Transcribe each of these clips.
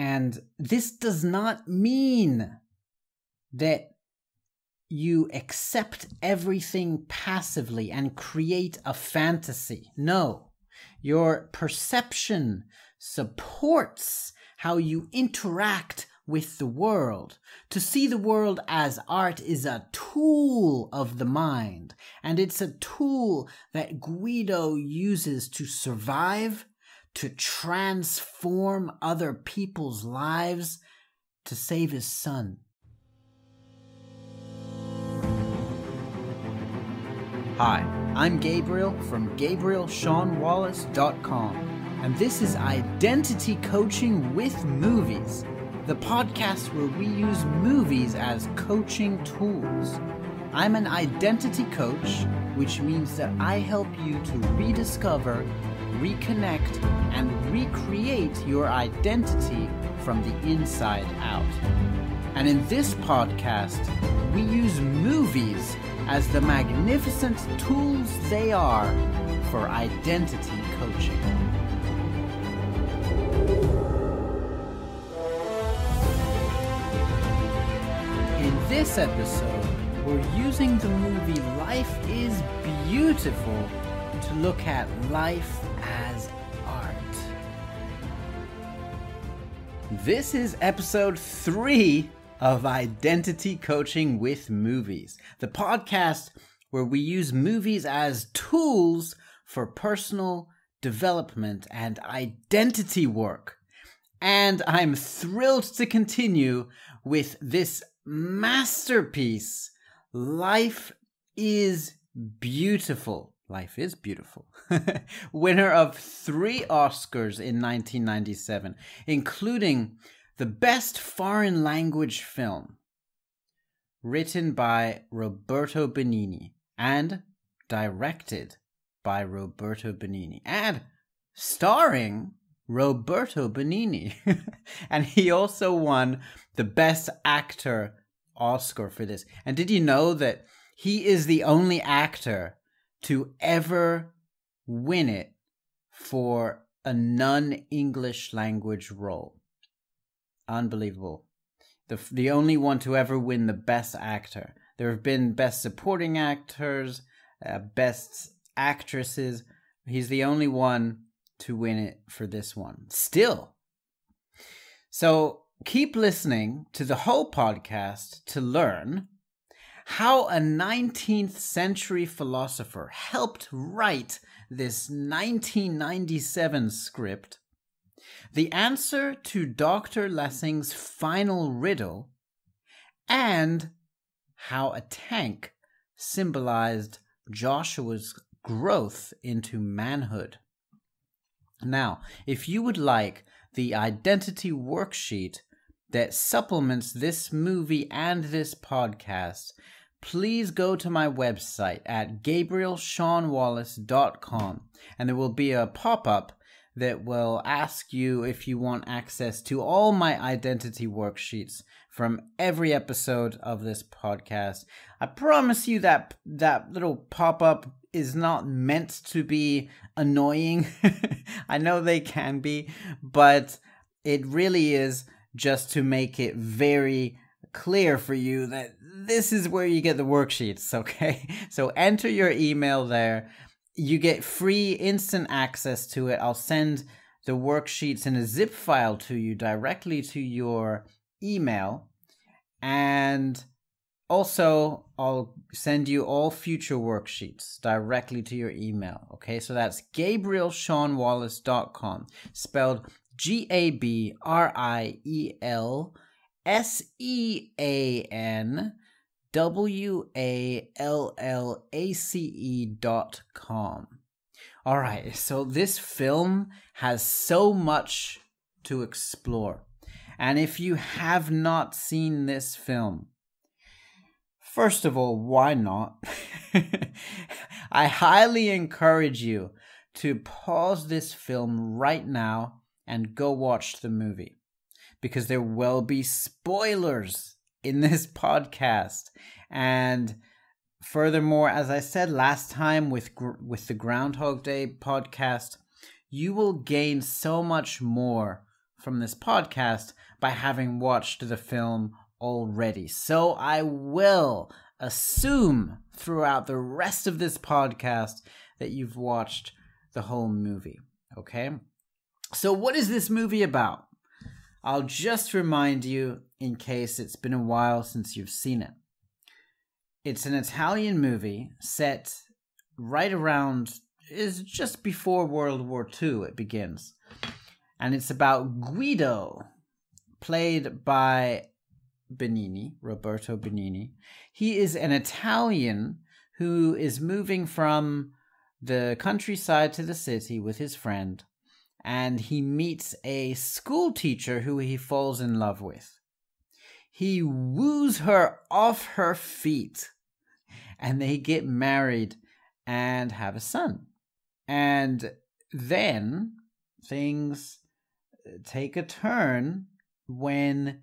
And this does not mean that you accept everything passively and create a fantasy. No, your perception supports how you interact with the world. To see the world as art is a tool of the mind, and it's a tool that Guido uses to survive, to transform other people's lives, to save his son. Hi, I'm Gabriel from GabrielSeanWallace.com, and this is Identity Coaching with Movies, the podcast where we use movies as coaching tools. I'm an identity coach, which means that I help you to rediscover, reconnect, and recreate your identity from the inside out. And in this podcast, we use movies as the magnificent tools they are for identity coaching. In this episode, we're using the movie Life is Beautiful to look at life as art. This is episode 3 of Identity Coaching with Movies, the podcast where we use movies as tools for personal development and identity work. And I'm thrilled to continue with this masterpiece, Life is Beautiful. Life is Beautiful. Winner of 3 Oscars in 1997, including the Best Foreign Language Film, written by Roberto Benigni and directed by Roberto Benigni and starring Roberto Benigni. And he also won the Best Actor Oscar for this. And did you know that he is the only actor to ever win it for a non-English language role? Unbelievable. The only one to ever win the Best Actor. There have been Best Supporting Actors, Best Actresses. He's the only one to win it for this one. Still. So keep listening to the whole podcast to learn how a 19th century philosopher helped write this 1997 script, the answer to Dr. Lessing's final riddle, and how a tank symbolized Joshua's growth into manhood. Now, if you would like the identity worksheet that supplements this movie and this podcast, please go to my website at GabrielSeanWallace.com, and there will be a pop-up that will ask you if you want access to all my identity worksheets from every episode of this podcast. I promise you that that little pop-up is not meant to be annoying. I know they can be, but it really is just to make it very clear for you that this is where you get the worksheets, okay? So enter your email there. You get free instant access to it. I'll send the worksheets in a zip file to you directly to your email. And also, I'll send you all future worksheets directly to your email. Okay, so that's GabrielSeanWallace.com, spelled GabrielSeanWallace.com. All right, so this film has so much to explore. And if you have not seen this film, first of all, why not? I highly encourage you to pause this film right now and go watch the movie, because there will be spoilers in this podcast. And furthermore, as I said last time with the Groundhog Day podcast, you will gain so much more from this podcast by having watched the film already. So I will assume throughout the rest of this podcast that you've watched the whole movie, okay? So what is this movie about? I'll just remind you in case it's been a while since you've seen it. It's an Italian movie set right around, is just before World War II it begins. And it's about Guido, played by Benigni, Roberto Benigni. He is an Italian who is moving from the countryside to the city with his friend, and he meets a school teacher who he falls in love with. He woos her off her feet, and they get married and have a son. And then things take a turn when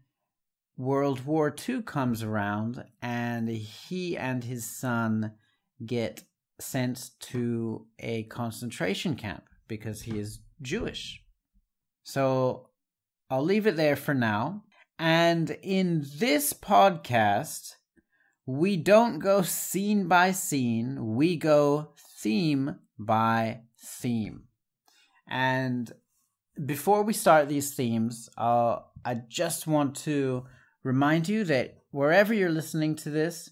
World War II comes around, and he and his son get sent to a concentration camp because he is Jewish. So I'll leave it there for now. And in this podcast, we don't go scene by scene, we go theme by theme. And before we start these themes, I just want to remind you that wherever you're listening to this,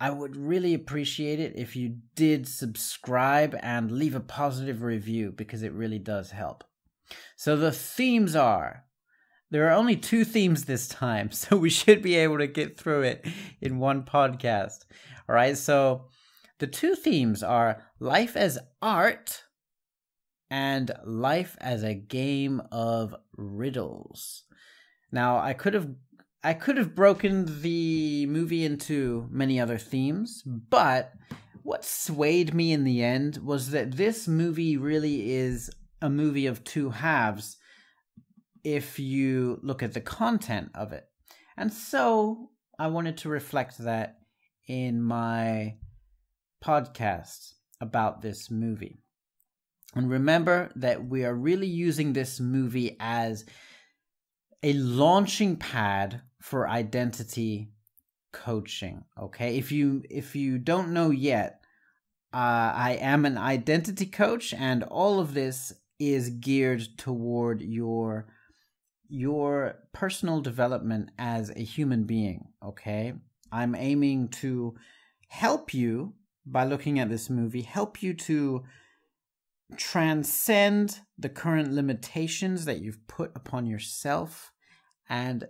I would really appreciate it if you did subscribe and leave a positive review, because it really does help. So the themes are, there are only 2 themes this time, so we should be able to get through it in one podcast. All right, so the 2 themes are life as art and life as a game of riddles. Now, I could have broken the movie into many other themes, but what swayed me in the end was that this movie really is a movie of 2 halves if you look at the content of it. And so I wanted to reflect that in my podcast about this movie. And remember that we are really using this movie as a launching pad for identity coaching, okay? If you don't know yet, I am an identity coach, and all of this is geared toward your personal development as a human being, okay? I'm aiming to help you, by looking at this movie, help you to transcend the current limitations that you've put upon yourself and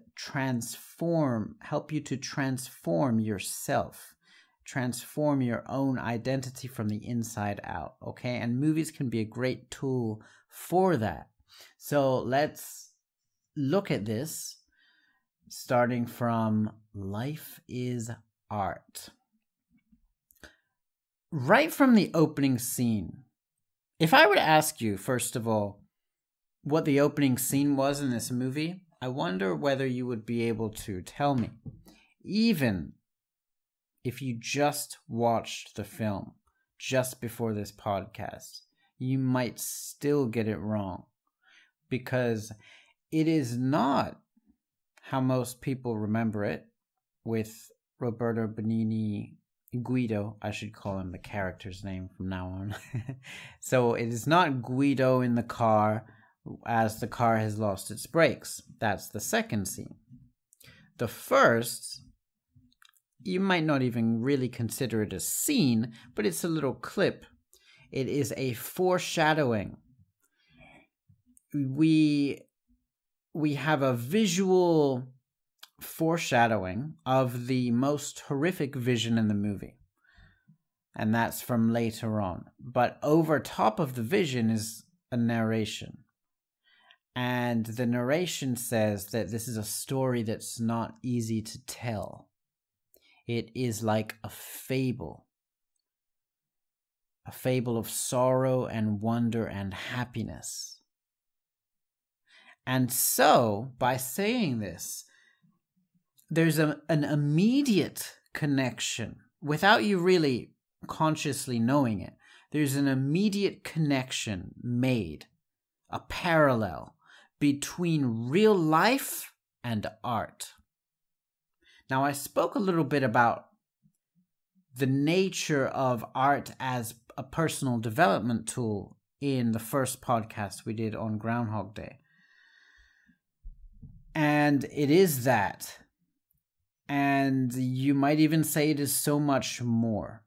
help you to transform yourself, transform your own identity from the inside out, okay? And movies can be a great tool for that. So let's look at this, starting from Life is Art. Right from the opening scene, if I were to ask you, first of all, what the opening scene was in this movie, I wonder whether you would be able to tell me, even if you just watched the film just before this podcast. You might still get it wrong, because it is not how most people remember it, with Roberto Benigni. Guido, I should call him the character's name from now on. So it is not Guido in the car as the car has lost its brakes. That's the second scene. The first, you might not even really consider it a scene, but it's a little clip. It is a foreshadowing. We have a visual foreshadowing of the most horrific vision in the movie, and that's from later on, but over top of the vision is a narration, and the narration says that this is a story that's not easy to tell. It is like a fable of sorrow and wonder and happiness. And so by saying this, there's an immediate connection, without you really consciously knowing it. There's an immediate connection made, a parallel between real life and art. Now, I spoke a little bit about the nature of art as a personal development tool in the first podcast we did on Groundhog Day. And it is that. And you might even say it is so much more.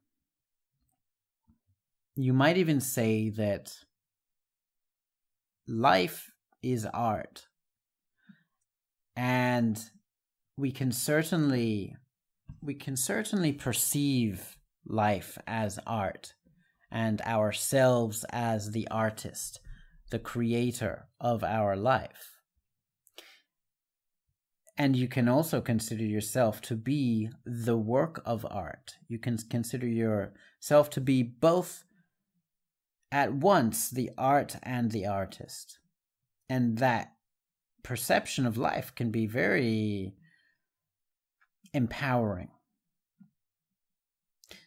You might even say that life is art. And we can certainly perceive life as art and ourselves as the artist, the creator of our life. And you can also consider yourself to be the work of art. You can consider yourself to be both at once the art and the artist. And that perception of life can be very empowering.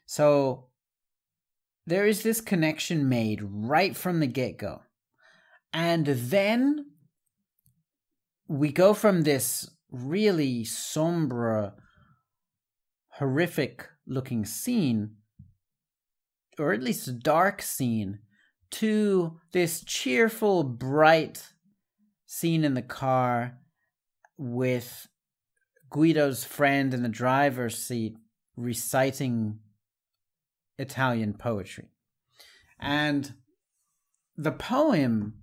So there is this connection made right from the get-go. And then we go from this really somber, horrific-looking scene, or at least a dark scene, to this cheerful, bright scene in the car with Guido's friend in the driver's seat reciting Italian poetry. And the poem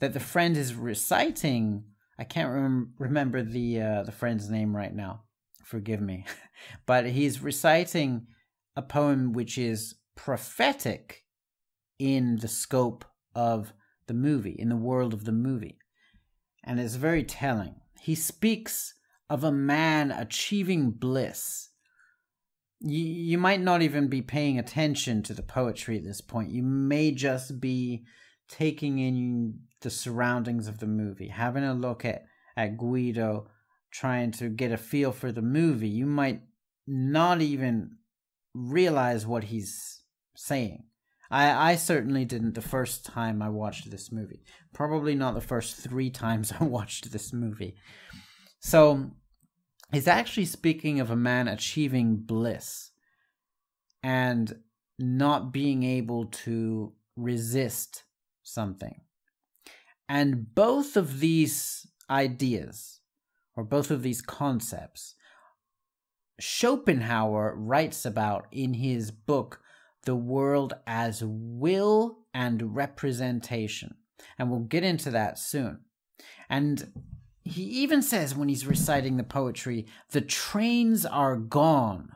that the friend is reciting, I can't remember the friend's name right now, forgive me, but he's reciting a poem which is prophetic in the scope of the movie, in the world of the movie. And it's very telling. He speaks of a man achieving bliss. You might not even be paying attention to the poetry at this point. You may just be taking in the surroundings of the movie, having a look at Guido, trying to get a feel for the movie. You might not even realize what he's saying. I certainly didn't the first time I watched this movie. Probably not the first 3 times I watched this movie. So he's actually speaking of a man achieving bliss and not being able to resist something. And both of these ideas, or both of these concepts, Schopenhauer writes about in his book, The World as Will and Representation. And we'll get into that soon. And he even says when he's reciting the poetry, the trains are gone,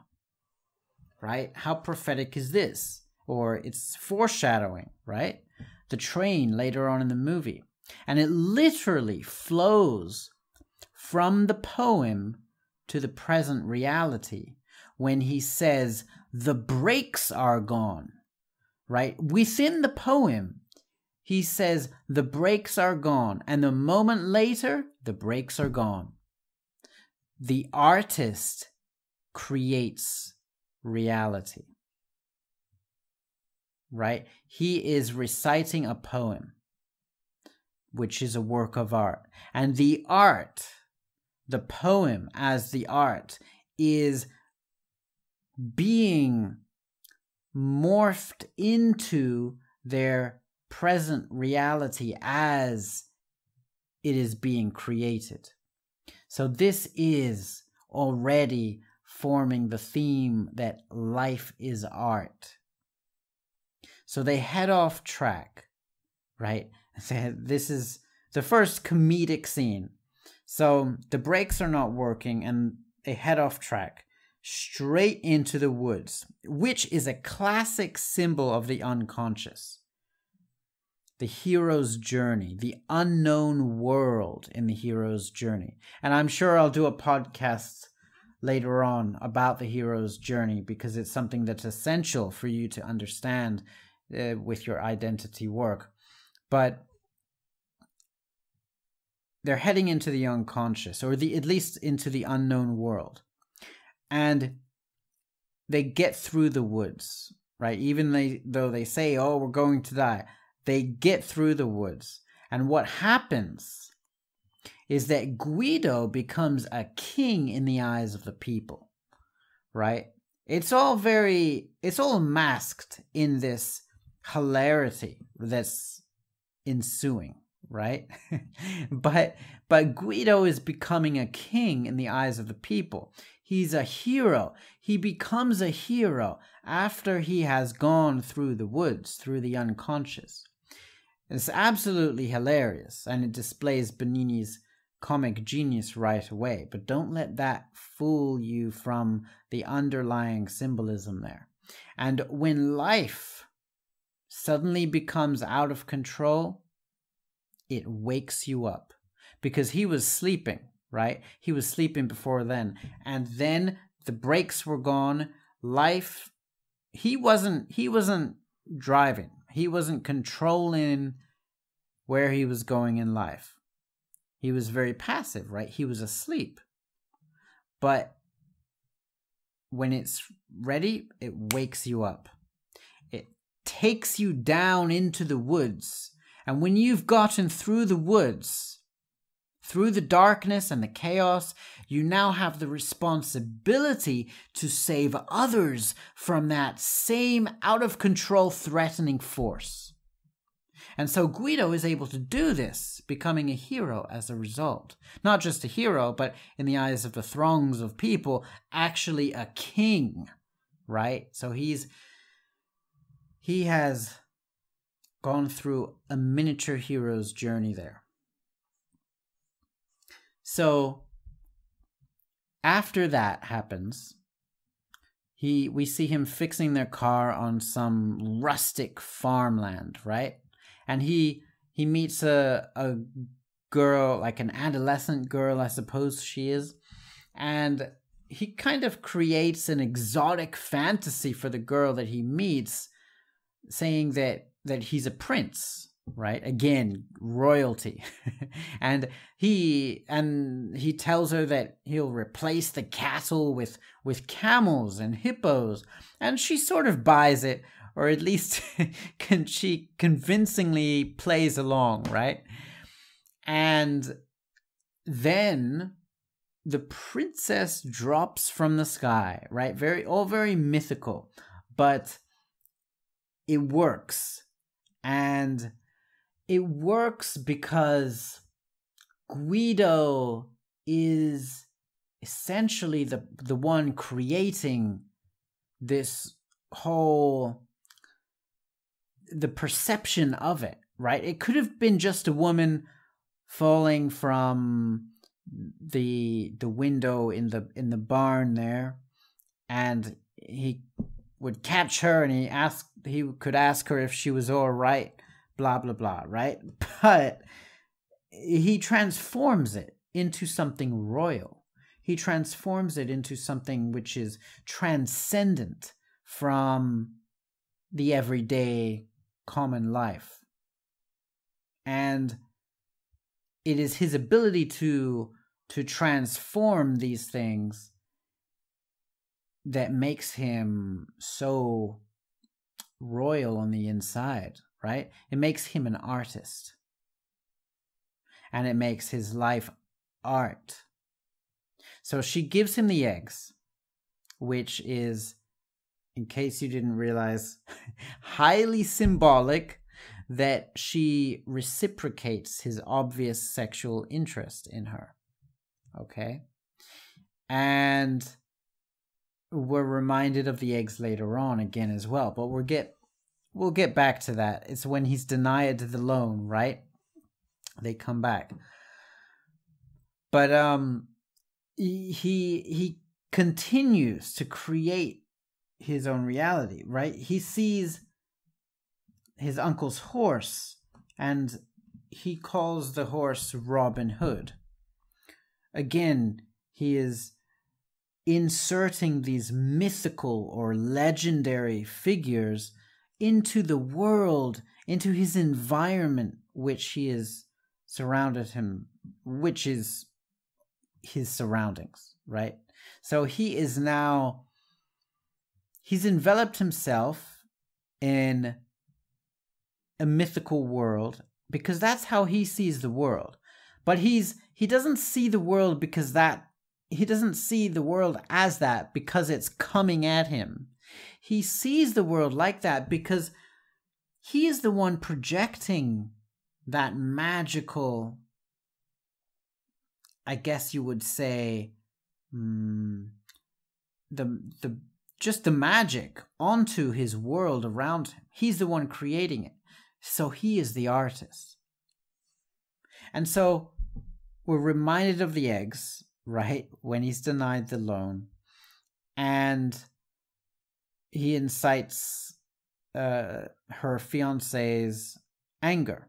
right? How prophetic is this? Or it's foreshadowing, right? The train later on in the movie. And it literally flows from the poem to the present reality when he says, the brakes are gone, right? Within the poem, he says, the brakes are gone. And a moment later, the brakes are gone. The artist creates reality, right? He is reciting a poem, which is a work of art. And the art, the poem as the art, is being morphed into their present reality as it is being created. So this is already forming the theme that life is art. So they head off track, right? This is the first comedic scene. So the brakes are not working and they head off track, straight into the woods, which is a classic symbol of the unconscious. The hero's journey, the unknown world in the hero's journey. And I'm sure I'll do a podcast later on about the hero's journey because it's something that's essential for you to understand with your identity work. But they're heading into the unconscious, or at least into the unknown world. And they get through the woods, right? Even though they say, oh, we're going to die, they get through the woods. And what happens is that Guido becomes a king in the eyes of the people, right? It's all masked in this hilarity that's ensuing, right? But Guido is becoming a king in the eyes of the people. He's a hero. He becomes a hero after he has gone through the woods, through the unconscious. It's absolutely hilarious, and it displays Benigni's comic genius right away, but don't let that fool you from the underlying symbolism there. And when life suddenly becomes out of control, it wakes you up, because he was sleeping, right? He was sleeping before then, and then the brakes were gone. Life, he wasn't driving. He wasn't controlling where he was going in life. He was very passive, right? He was asleep. But when it's ready, it wakes you up. It takes you down into the woods. And when you've gotten through the woods, through the darkness and the chaos, you now have the responsibility to save others from that same out-of-control threatening force. And so Guido is able to do this, becoming a hero as a result. Not just a hero, but in the eyes of the throngs of people, actually a king, right? So he has gone through a miniature hero's journey there. So after that happens, we see him fixing their car on some rustic farmland, right? And he meets a girl, like an adolescent girl, I suppose she is. And he kind of creates an exotic fantasy for the girl that he meets, saying that he's a prince, right? Again, royalty. and he tells her that he'll replace the cattle with camels and hippos. And she sort of buys it, or at least she convincingly plays along, right? And then the princess drops from the sky, right? All very mythical, but it works. And it works because Guido is essentially the one creating this whole, the perception of it, right? It could have been just a woman falling from the window in the barn there, and he would catch her and he could ask her if she was all right, blah blah blah, right? But he transforms it into something royal. He transforms it into something which is transcendent from the everyday common life. And it is his ability to transform these things that makes him so royal on the inside, right? It makes him an artist. And it makes his life art. So she gives him the eggs, which is, in case you didn't realize, highly symbolic that she reciprocates his obvious sexual interest in her. Okay? And we're reminded of the eggs later on again as well, but we'll get back to that. It's when he's denied the loan, right? They come back. But he continues to create his own reality, right? He sees his uncle's horse, and he calls the horse Robin Hood. Again, he is inserting these mythical or legendary figures into the world, into his environment which he is surrounded him, which is his surroundings, right? So he is now, he's enveloped himself in a mythical world because that's how he sees the world. But he doesn't see the world because he doesn't see the world as that because it's coming at him. He sees the world like that because he is the one projecting that magical, I guess you would say, just the magic onto his world around him. He's the one creating it. So he is the artist. And so we're reminded of the eggs, right? When he's denied the loan. And he incites her fiance's anger.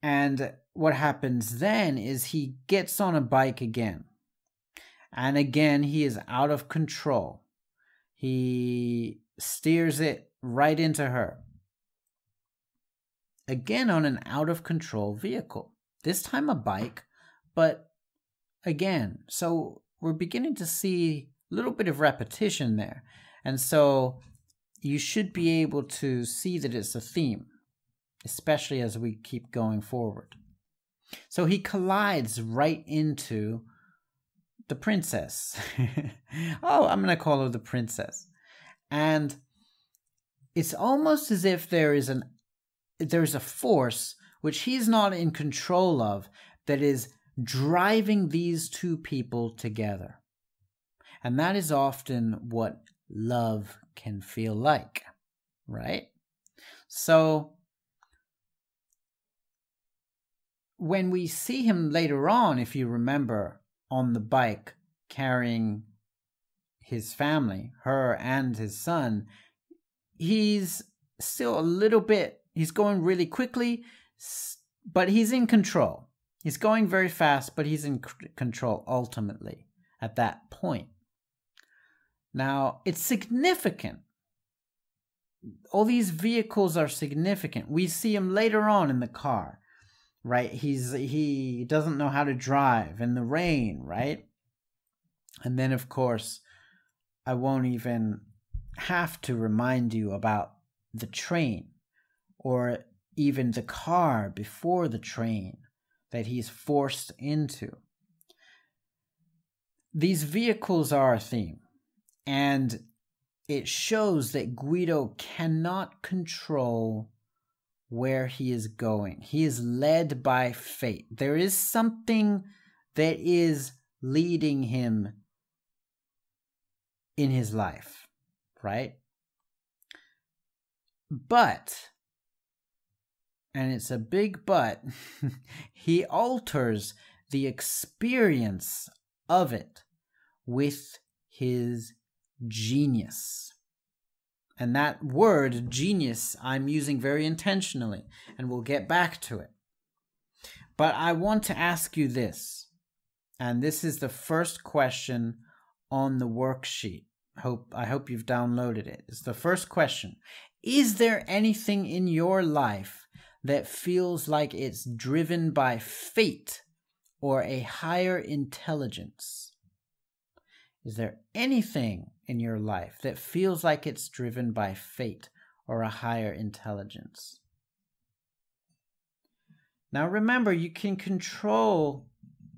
And what happens then is he gets on a bike again. And again, he is out of control. He steers it right into her. Again, on an out-of-control vehicle. This time a bike, but again. So we're beginning to see a little bit of repetition there. And so you should be able to see that it's a theme, especially as we keep going forward. So he collides right into the princess. Oh, I'm going to call her the princess. And it's almost as if there is a force which he's not in control of that is driving these two people together. And that is often what love can feel like, right? So when we see him later on, if you remember, on the bike carrying his family, her and his son, he's still a little bit, he's going really quickly, but he's in control. He's going very fast, but he's in control ultimately at that point. Now, it's significant. All these vehicles are significant. We see him later on in the car. Right, he doesn't know how to drive in the rain, right? And then, of course, I won't even have to remind you about the train or even the car before the train that he's forced into. These vehicles are a theme, and it shows that Guido cannot control where he is going. He is led by fate. There is something that is leading him in his life, right? But, and it's a big but, he alters the experience of it with his genius. And that word, genius, I'm using very intentionally, and we'll get back to it. But I want to ask you this, and this is the first question on the worksheet. I hope you've downloaded it. It's the first question. Is there anything in your life that feels like it's driven by fate or a higher intelligence? Is there anything in your life that feels like it's driven by fate or a higher intelligence? Now remember, you can control,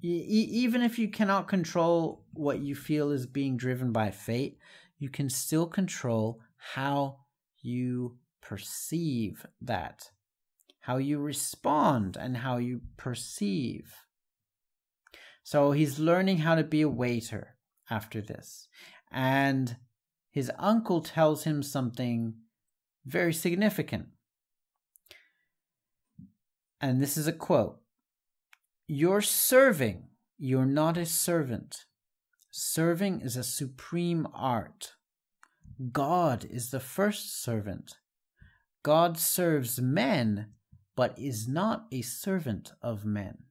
even if you cannot control what you feel is being driven by fate, you can still control how you perceive that, how you respond and how you perceive. So he's learning how to be a waiter after this. And his uncle tells him something very significant. And this is a quote. "You're serving. You're not a servant. Serving is a supreme art. God is the first servant. God serves men, but is not a servant of men."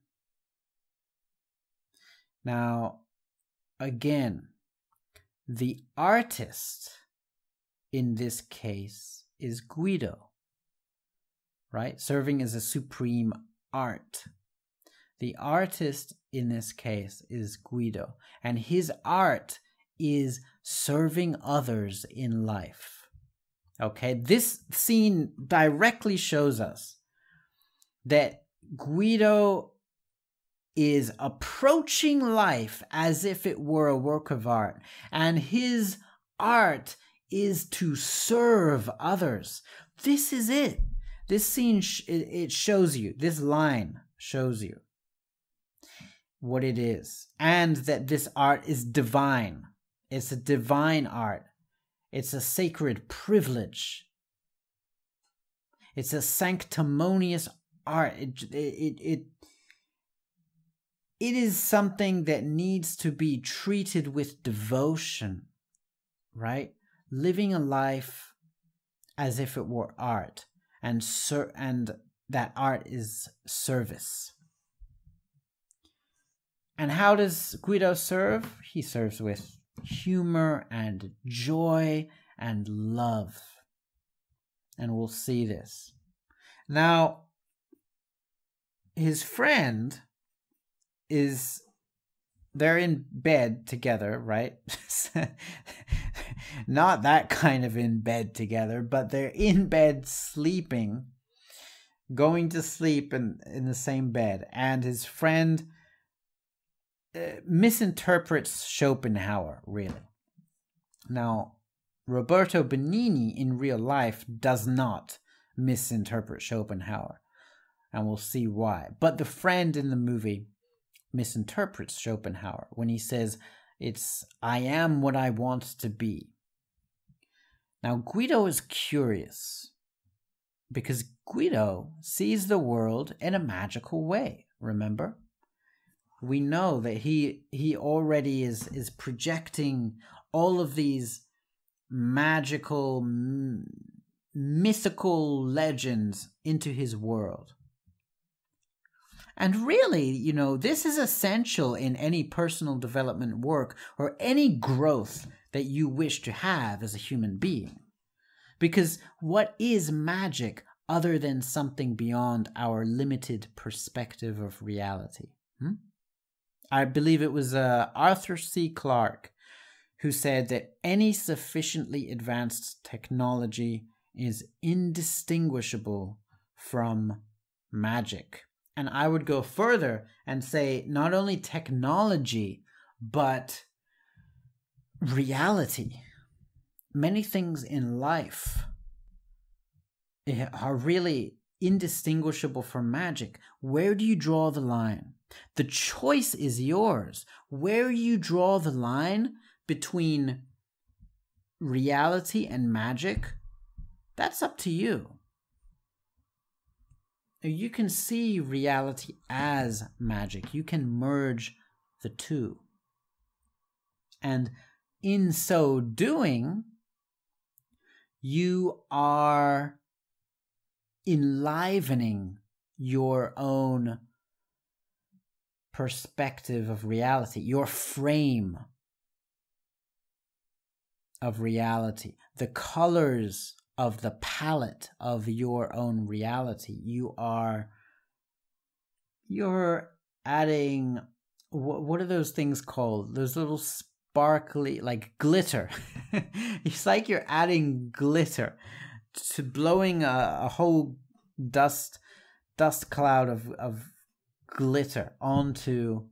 Now, again, the artist in this case is Guido, right? Serving is a supreme art. The artist in this case is Guido, and his art is serving others in life. Okay, this scene directly shows us that Guido is approaching life as if it were a work of art, and his art is to serve others. This is it. This scene, it shows you, this line shows you what it is, and that this art is divine. It's a divine art. It's a sacred privilege. It's a sanctimonious art. It is something that needs to be treated with devotion, right? Living a life as if it were art, and that art is service. And how does Guido serve? He serves with humor and joy and love. And we'll see this. Now, his friend is, they're in bed together, right? Not that kind of in bed together, but they're in bed sleeping, going to sleep in the same bed. And his friend misinterprets Schopenhauer, really. Now, Roberto Benigni in real life does not misinterpret Schopenhauer, and we'll see why. But the friend in the movie misinterprets Schopenhauer when he says, it's, I am what I want to be. Now, Guido is curious because Guido sees the world in a magical way, remember? We know that he already is projecting all of these magical, mythical legends into his world. And really, you know, this is essential in any personal development work or any growth that you wish to have as a human being. Because what is magic other than something beyond our limited perspective of reality? I believe it was Arthur C. Clarke who said that any sufficiently advanced technology is indistinguishable from magic. And I would go further and say not only technology, but reality. Many things in life are really indistinguishable from magic. Where do you draw the line? The choice is yours. Where you draw the line between reality and magic, that's up to you. You can see reality as magic. You can merge the two. And in so doing, you are enlivening your own perspective of reality, your frame of reality, the colors of the palette of your own reality. You're adding, what are those things called? Those little sparkly, like glitter. It's like you're adding glitter to blowing a whole dust cloud of glitter onto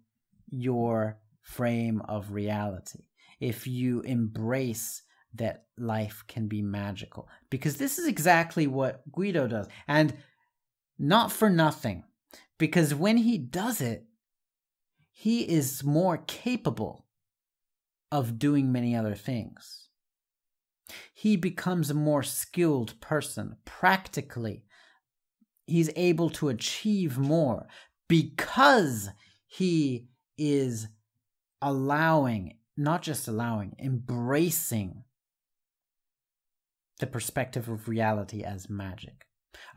your frame of reality. If you embrace that life can be magical, because this is exactly what Guido does, and not for nothing, because when he does it, he is more capable of doing many other things. He becomes a more skilled person. Practically, he's able to achieve more because he is allowing, not just allowing, embracing the perspective of reality as magic.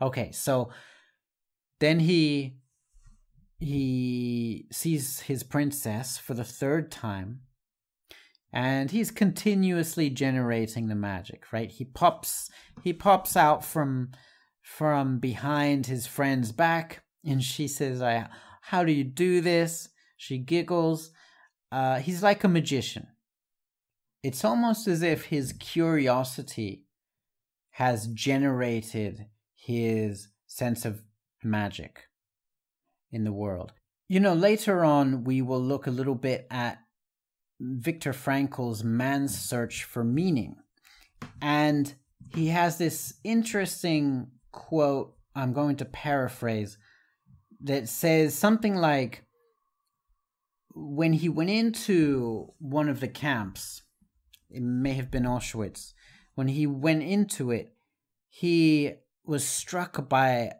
Okay, so then he sees his princess for the third time, and he's continuously generating the magic, right? He pops out from behind his friend's back, and she says, how do you do this? She giggles. He's like a magician. It's almost as if his curiosity has generated his sense of magic in the world. You know, later on, we will look a little bit at Viktor Frankl's Man's Search for Meaning. And he has this interesting quote, I'm going to paraphrase, that says something like, when he went into one of the camps, it may have been Auschwitz, when he went into it, he was struck by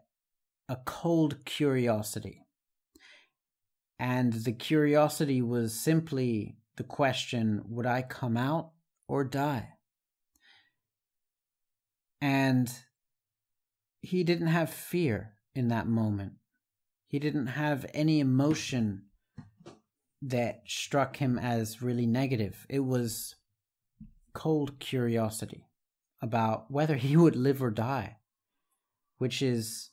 a cold curiosity. And the curiosity was simply the question, would I come out or die? And he didn't have fear in that moment. He didn't have any emotion that struck him as really negative. It was cold curiosity about whether he would live or die, which is,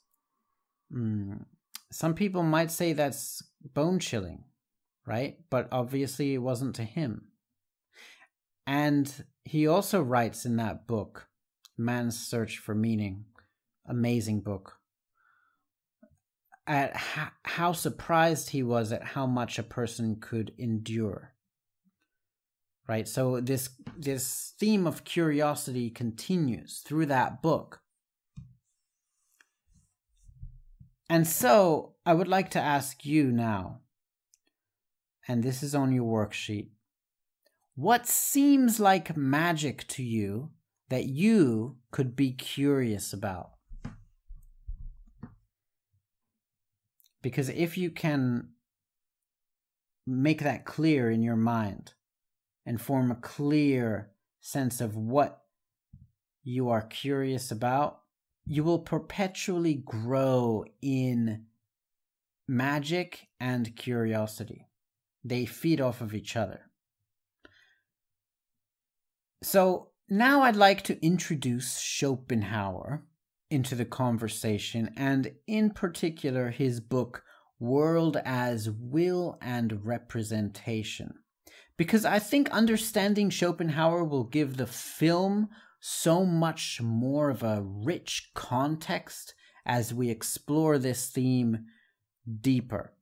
some people might say that's bone-chilling, right? But obviously it wasn't to him. And he also writes in that book, Man's Search for Meaning, amazing book, at how surprised he was at how much a person could endure, right? So this theme of curiosity continues through that book. And so I would like to ask you now, and this is on your worksheet, what seems like magic to you that you could be curious about? Because if you can make that clear in your mind and form a clear sense of what you are curious about, you will perpetually grow in magic and curiosity. They feed off of each other. So now I'd like to introduce Schopenhauer into the conversation, and in particular his book, World as Will and Representation. Because I think understanding Schopenhauer will give the film so much more of a rich context as we explore this theme deeper,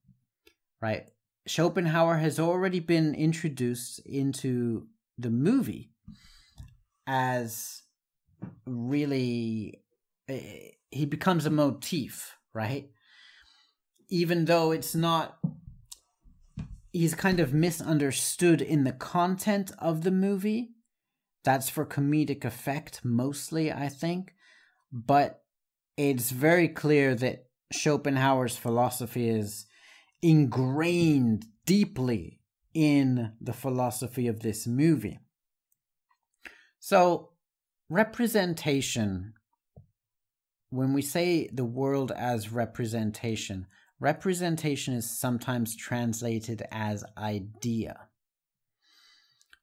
right? Schopenhauer has already been introduced into the movie as really, he becomes a motif, right? Even though it's not, he's kind of misunderstood in the content of the movie. That's for comedic effect mostly, I think. But it's very clear that Schopenhauer's philosophy is ingrained deeply in the philosophy of this movie. So representation, when we say the world as representation, representation is sometimes translated as idea.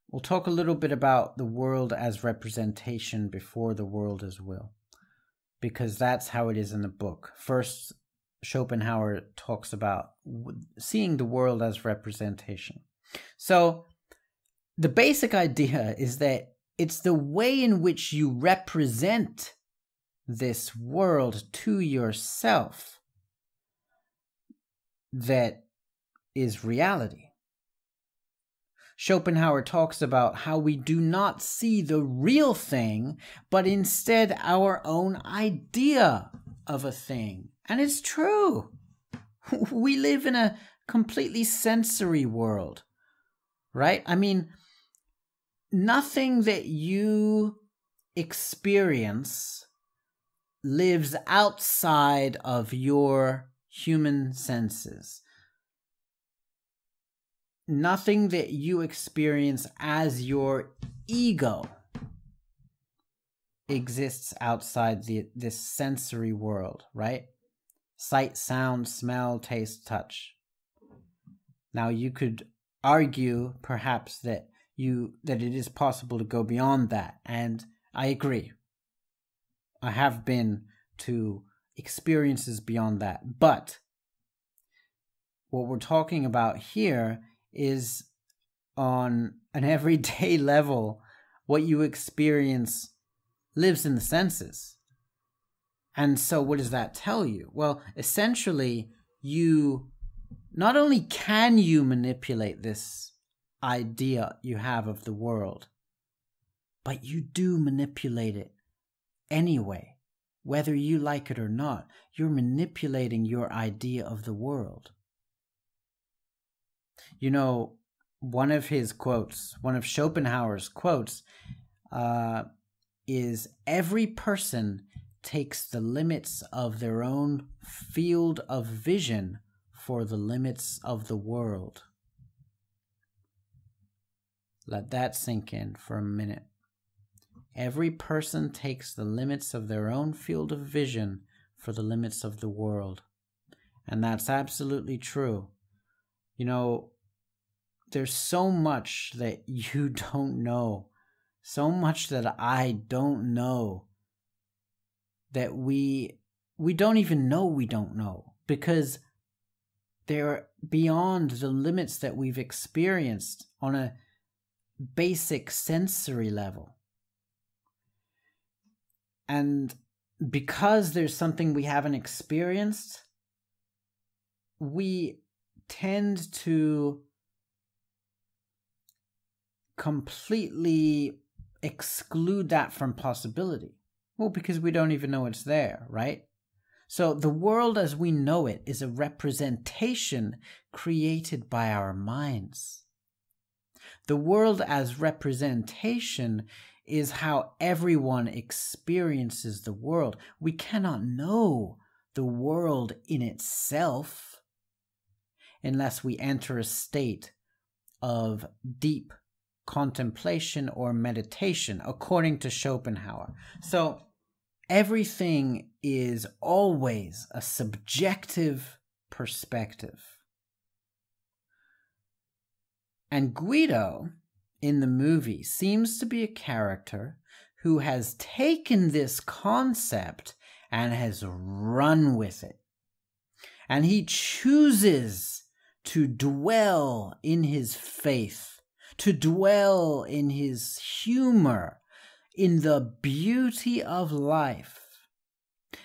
We'll talk a little bit about the world as representation before the world as will, because that's how it is in the book. First, Schopenhauer talks about seeing the world as representation. So the basic idea is that it's the way in which you represent this world to yourself that is reality. Schopenhauer talks about how we do not see the real thing, but instead our own idea of a thing. And it's true. We live in a completely sensory world, right? I mean, nothing that you experience lives outside of your human senses. Nothing that you experience as your ego exists outside this sensory world, right? Sight, sound, smell, taste, touch. Now you could argue perhaps that it is possible to go beyond that, and I agree. I have been to experiences beyond that, but what we're talking about here is on an everyday level, what you experience lives in the senses. And so what does that tell you? Well, essentially, you Not only can you manipulate this idea you have of the world, but you do manipulate it anyway. Whether you like it or not, you're manipulating your idea of the world. You know, one of his quotes, one of Schopenhauer's quotes, is every person takes the limits of their own field of vision for the limits of the world. Let that sink in for a minute. Every person takes the limits of their own field of vision for the limits of the world. And that's absolutely true. You know, there's so much that you don't know, so much that I don't know, that we don't even know we don't know, because they're beyond the limits that we've experienced on a basic sensory level. And because there's something we haven't experienced, we tend to completely exclude that from possibility. Well, because we don't even know it's there, right? So the world as we know it is a representation created by our minds. The world as representation is how everyone experiences the world. We cannot know the world in itself unless we enter a state of deep contemplation or meditation, according to Schopenhauer. So everything is always a subjective perspective. And Guido, in the movie, seems to be a character who has taken this concept and has run with it. And he chooses to dwell in his faith, to dwell in his humor, in the beauty of life.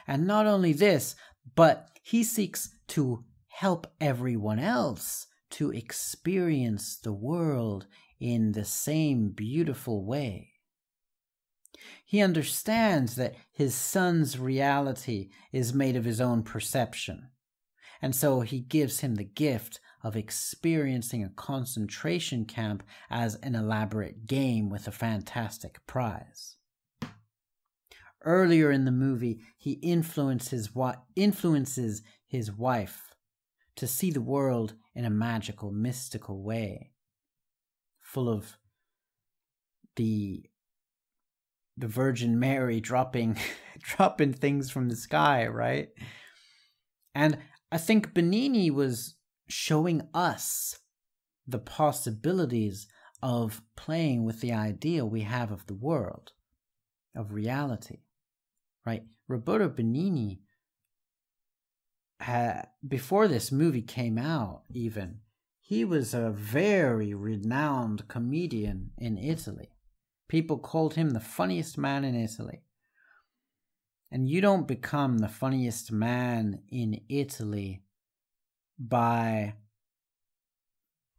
And not only this, but he seeks to help everyone else to experience the world in the same beautiful way. He understands that his son's reality is made of his own perception, and so he gives him the gift of experiencing a concentration camp as an elaborate game with a fantastic prize. Earlier in the movie, he influences his wife to see the world in a magical, mystical way, full of the Virgin Mary dropping things from the sky, right? And I think Benigni was showing us the possibilities of playing with the idea we have of the world, of reality, right? Roberto Benigni, before this movie came out even, he was a very renowned comedian in Italy. People called him the funniest man in Italy. And you don't become the funniest man in Italy by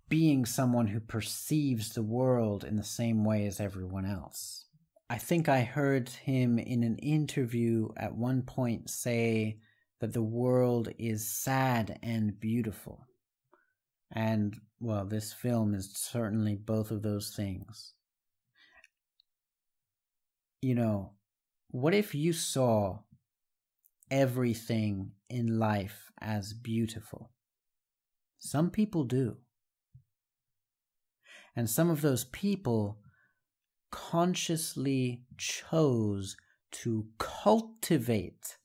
being someone who perceives the world in the same way as everyone else. I think I heard him in an interview at one point say that the world is sad and beautiful. And, well, this film is certainly both of those things. You know, what if you saw everything in life as beautiful? Some people do. And some of those people consciously chose to cultivate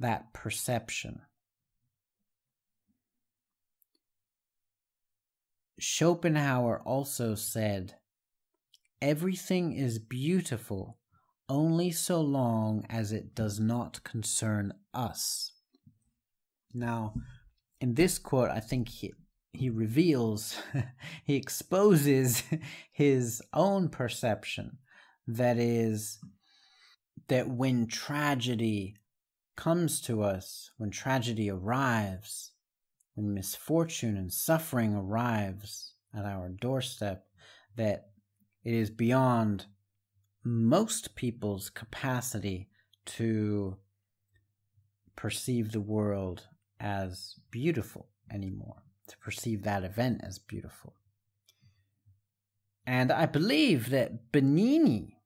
that perception. Schopenhauer also said, "Everything is beautiful only so long as it does not concern us." Now, in this quote, I think he reveals, he exposes his own perception. That is, that when tragedy comes to us, when tragedy arrives, when misfortune and suffering arrives at our doorstep, that it is beyond most people's capacity to perceive the world as beautiful anymore, to perceive that event as beautiful. And I believe that Benigni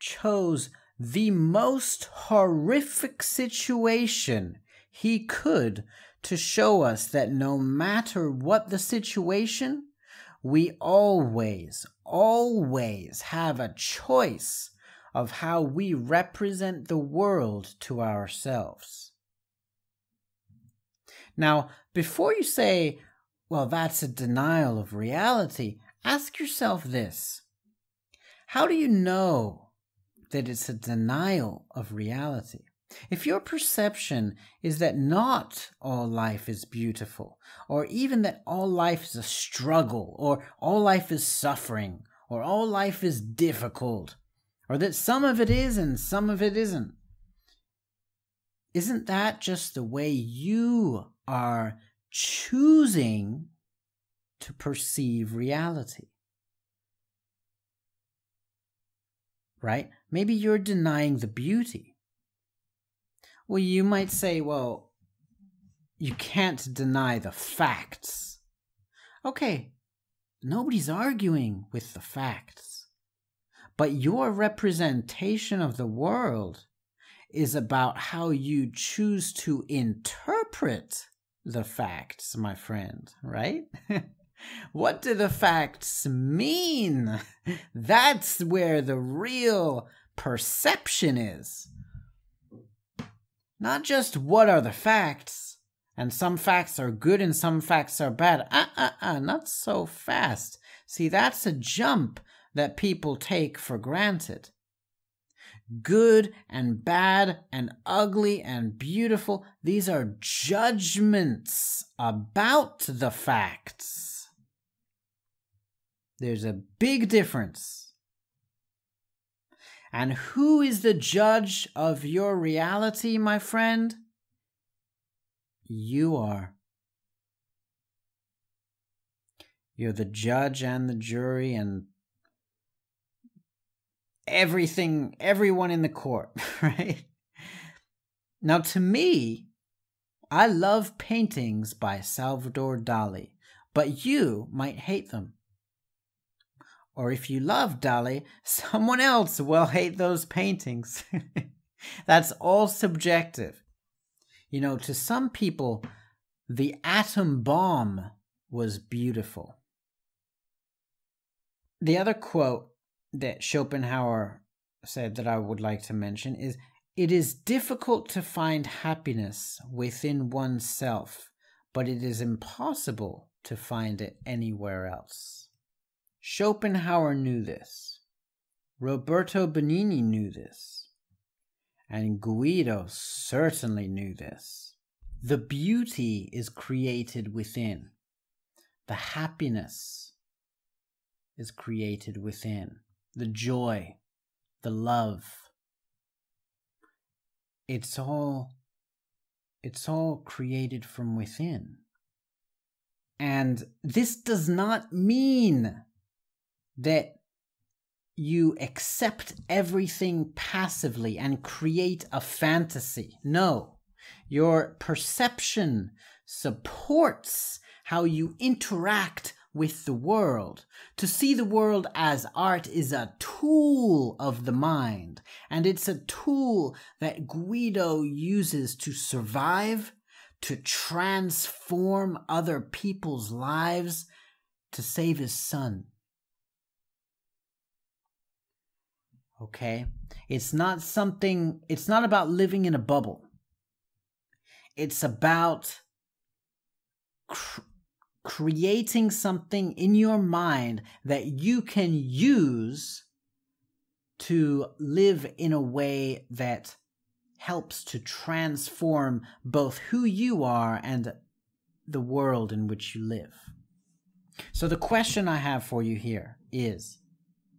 chose the most horrific situation he could to show us that no matter what the situation, we always, always have a choice of how we represent the world to ourselves. Now, before you say, well, that's a denial of reality, ask yourself this. How do you know that it's a denial of reality? If your perception is that not all life is beautiful, or even that all life is a struggle, or all life is suffering, or all life is difficult, or that some of it is and some of it isn't, isn't that just the way you are choosing to perceive reality? Right? Maybe you're denying the beauty. Well, you might say, well, you can't deny the facts. Okay, nobody's arguing with the facts. But your representation of the world is about how you choose to interpret the facts, my friend, right? What do the facts mean? That's where the real perception is. Not just what are the facts, and some facts are good and some facts are bad. Not so fast. See, that's a jump that people take for granted. Good and bad and ugly and beautiful, these are judgments about the facts. There's a big difference. And who is the judge of your reality, my friend? You are. You're the judge and the jury and everything, everyone in the court, right? Now, to me, I love paintings by Salvador Dali, but you might hate them. Or if you love Dali, someone else will hate those paintings. That's all subjective. You know, to some people, the atom bomb was beautiful. The other quote that Schopenhauer said that I would like to mention is, "It is difficult to find happiness within oneself, but it is impossible to find it anywhere else." Schopenhauer knew this, Roberto Benigni knew this, and Guido certainly knew this. The beauty is created within. The happiness is created within. The joy, the love. It's all created from within. And this does not mean that you accept everything passively and create a fantasy. No, your perception supports how you interact with the world. To see the world as art is a tool of the mind, and it's a tool that Guido uses to survive, to transform other people's lives, to save his son. Okay? It's not about living in a bubble. It's about creating something in your mind that you can use to live in a way that helps to transform both who you are and the world in which you live. So the question I have for you here is,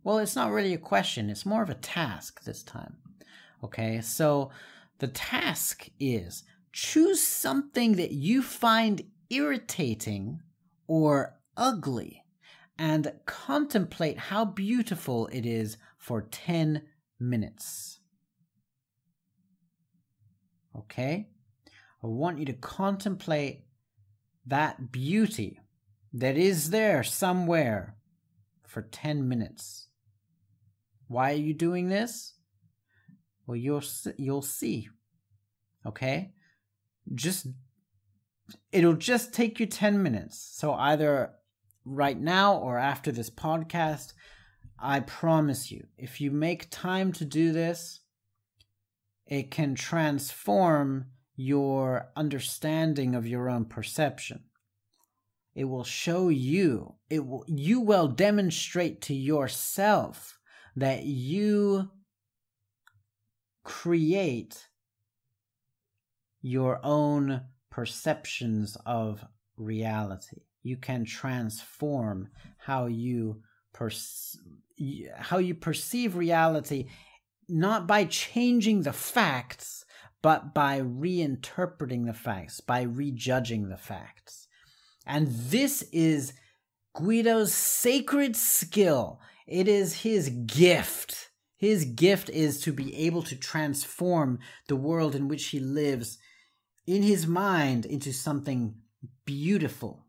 well, it's not really a question. It's more of a task this time. Okay, so the task is choose something that you find irritating or ugly, and contemplate how beautiful it is for 10 minutes. Okay? I want you to contemplate that beauty that is there somewhere for 10 minutes. Why are you doing this? Well, you'll see. Okay? It'll just take you 10 minutes. So either right now or after this podcast, I promise you, if you make time to do this, it can transform your understanding of your own perception. It will show you, you will demonstrate to yourself that you create your own perceptions of reality. You can transform how you perceive reality, not by changing the facts, but by reinterpreting the facts, by rejudging the facts. And this is Guido's sacred skill. It is his gift. His gift is to be able to transform the world in which he lives in his mind into something beautiful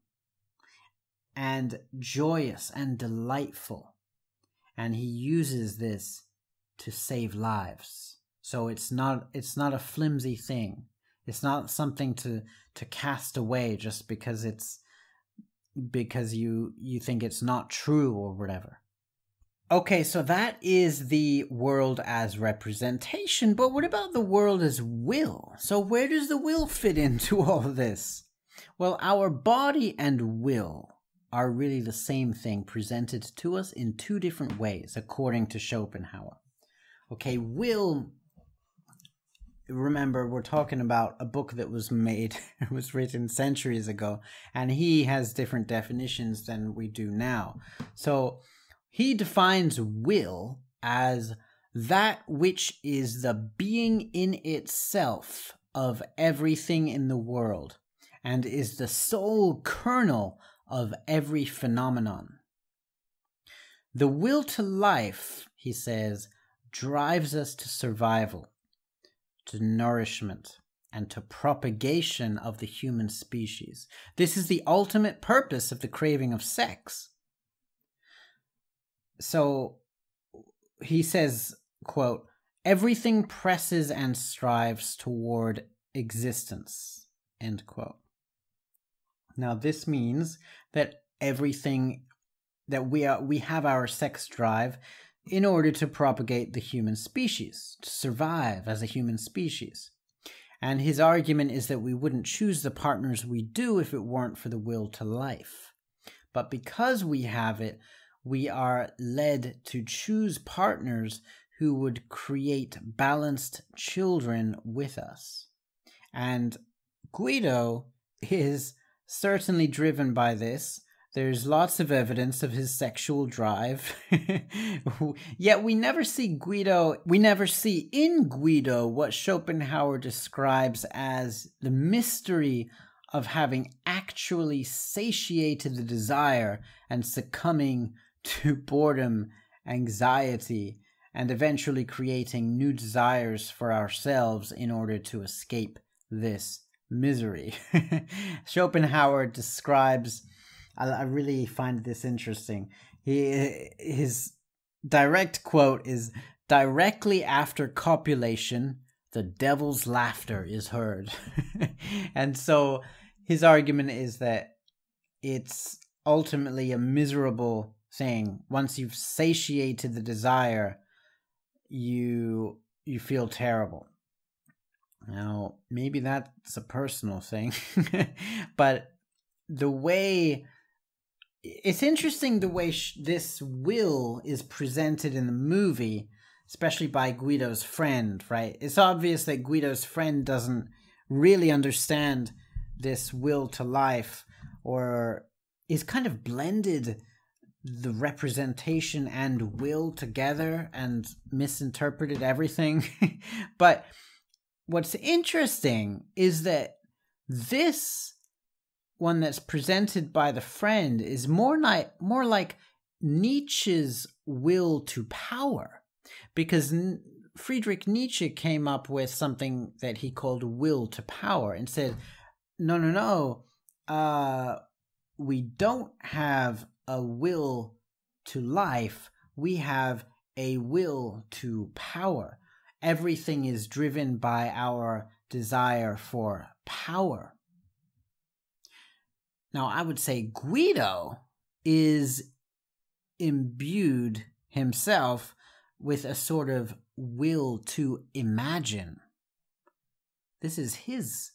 and joyous and delightful. And he uses this to save lives. So it's not a flimsy thing. It's not something to cast away just because you think it's not true or whatever. Okay, so that is the world as representation, but what about the world as will? So where does the will fit into all of this? Well, our body and will are really the same thing presented to us in two different ways, according to Schopenhauer. Okay, will, remember, we're talking about a book that was made, it was written centuries ago, and he has different definitions than we do now. So he defines will as that which is the being in itself of everything in the world, and is the sole kernel of every phenomenon. The will to life, he says, drives us to survival, to nourishment, and to propagation of the human species. This is the ultimate purpose of the craving of sex. So he says, quote, "Everything presses and strives toward existence," end quote. Now this means that everything that we have our sex drive in order to propagate the human species, to survive as a human species. And his argument is that we wouldn't choose the partners we do if it weren't for the will to life. But because we have it, we are led to choose partners who would create balanced children with us. And Guido is certainly driven by this. There's lots of evidence of his sexual drive. Yet we never see in Guido what Schopenhauer describes as the mystery of having actually satiated the desire and succumbing to boredom, anxiety, and eventually creating new desires for ourselves in order to escape this misery. Schopenhauer describes, I really find this interesting. His direct quote is, "Directly after copulation, the devil's laughter is heard." And so his argument is that it's ultimately a miserable thing. Once you've satiated the desire, you feel terrible. Now, maybe that's a personal thing, but the way... It's interesting the way this will is presented in the movie, especially by Guido's friend, right? It's obvious that Guido's friend doesn't really understand this will to life, or is kind of blended the representation and will together and misinterpreted everything. But what's interesting is that this one that's presented by the friend is more like Nietzsche's will to power, because Friedrich Nietzsche came up with something that he called will to power and said, no, no, no, we don't have a will to life, we have a will to power. Everything is driven by our desire for power. Now, I would say Guido is imbued himself with a sort of will to imagine. This is his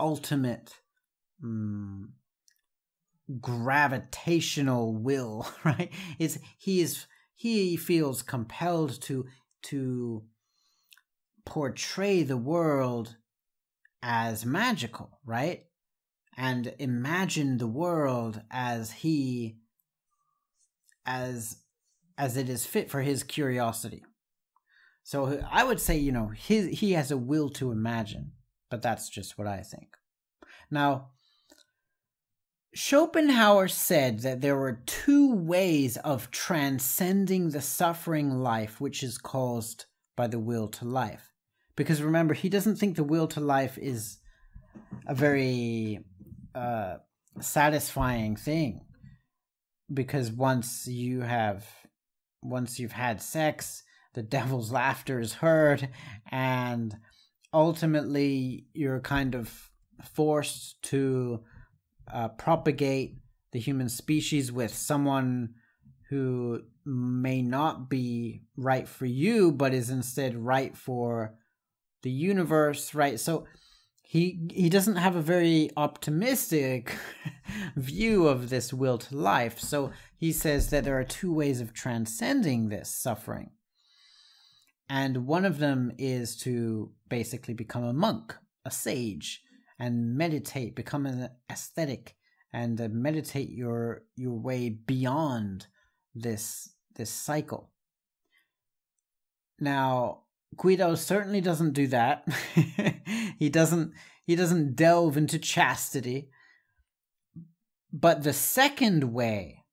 ultimate gravitational will, right? He feels compelled to portray the world as magical, right? And imagine the world as it is fit for his curiosity. So I would say, you know, he has a will to imagine, but that's just what I think. Now, Schopenhauer said that there were two ways of transcending the suffering life which is caused by the will to life. Because remember, he doesn't think the will to life is a very satisfying thing. Because once you've had sex, the devil's laughter is heard, and ultimately you're kind of forced to propagate the human species with someone who may not be right for you, but is instead right for the universe, right? So he doesn't have a very optimistic view of this will to life. So he says that there are two ways of transcending this suffering. And one of them is to basically become a monk, a sage, and meditate, become an aesthetic, and meditate your way beyond this cycle. Now, Guido certainly doesn't do that. He doesn't delve into chastity. But the second way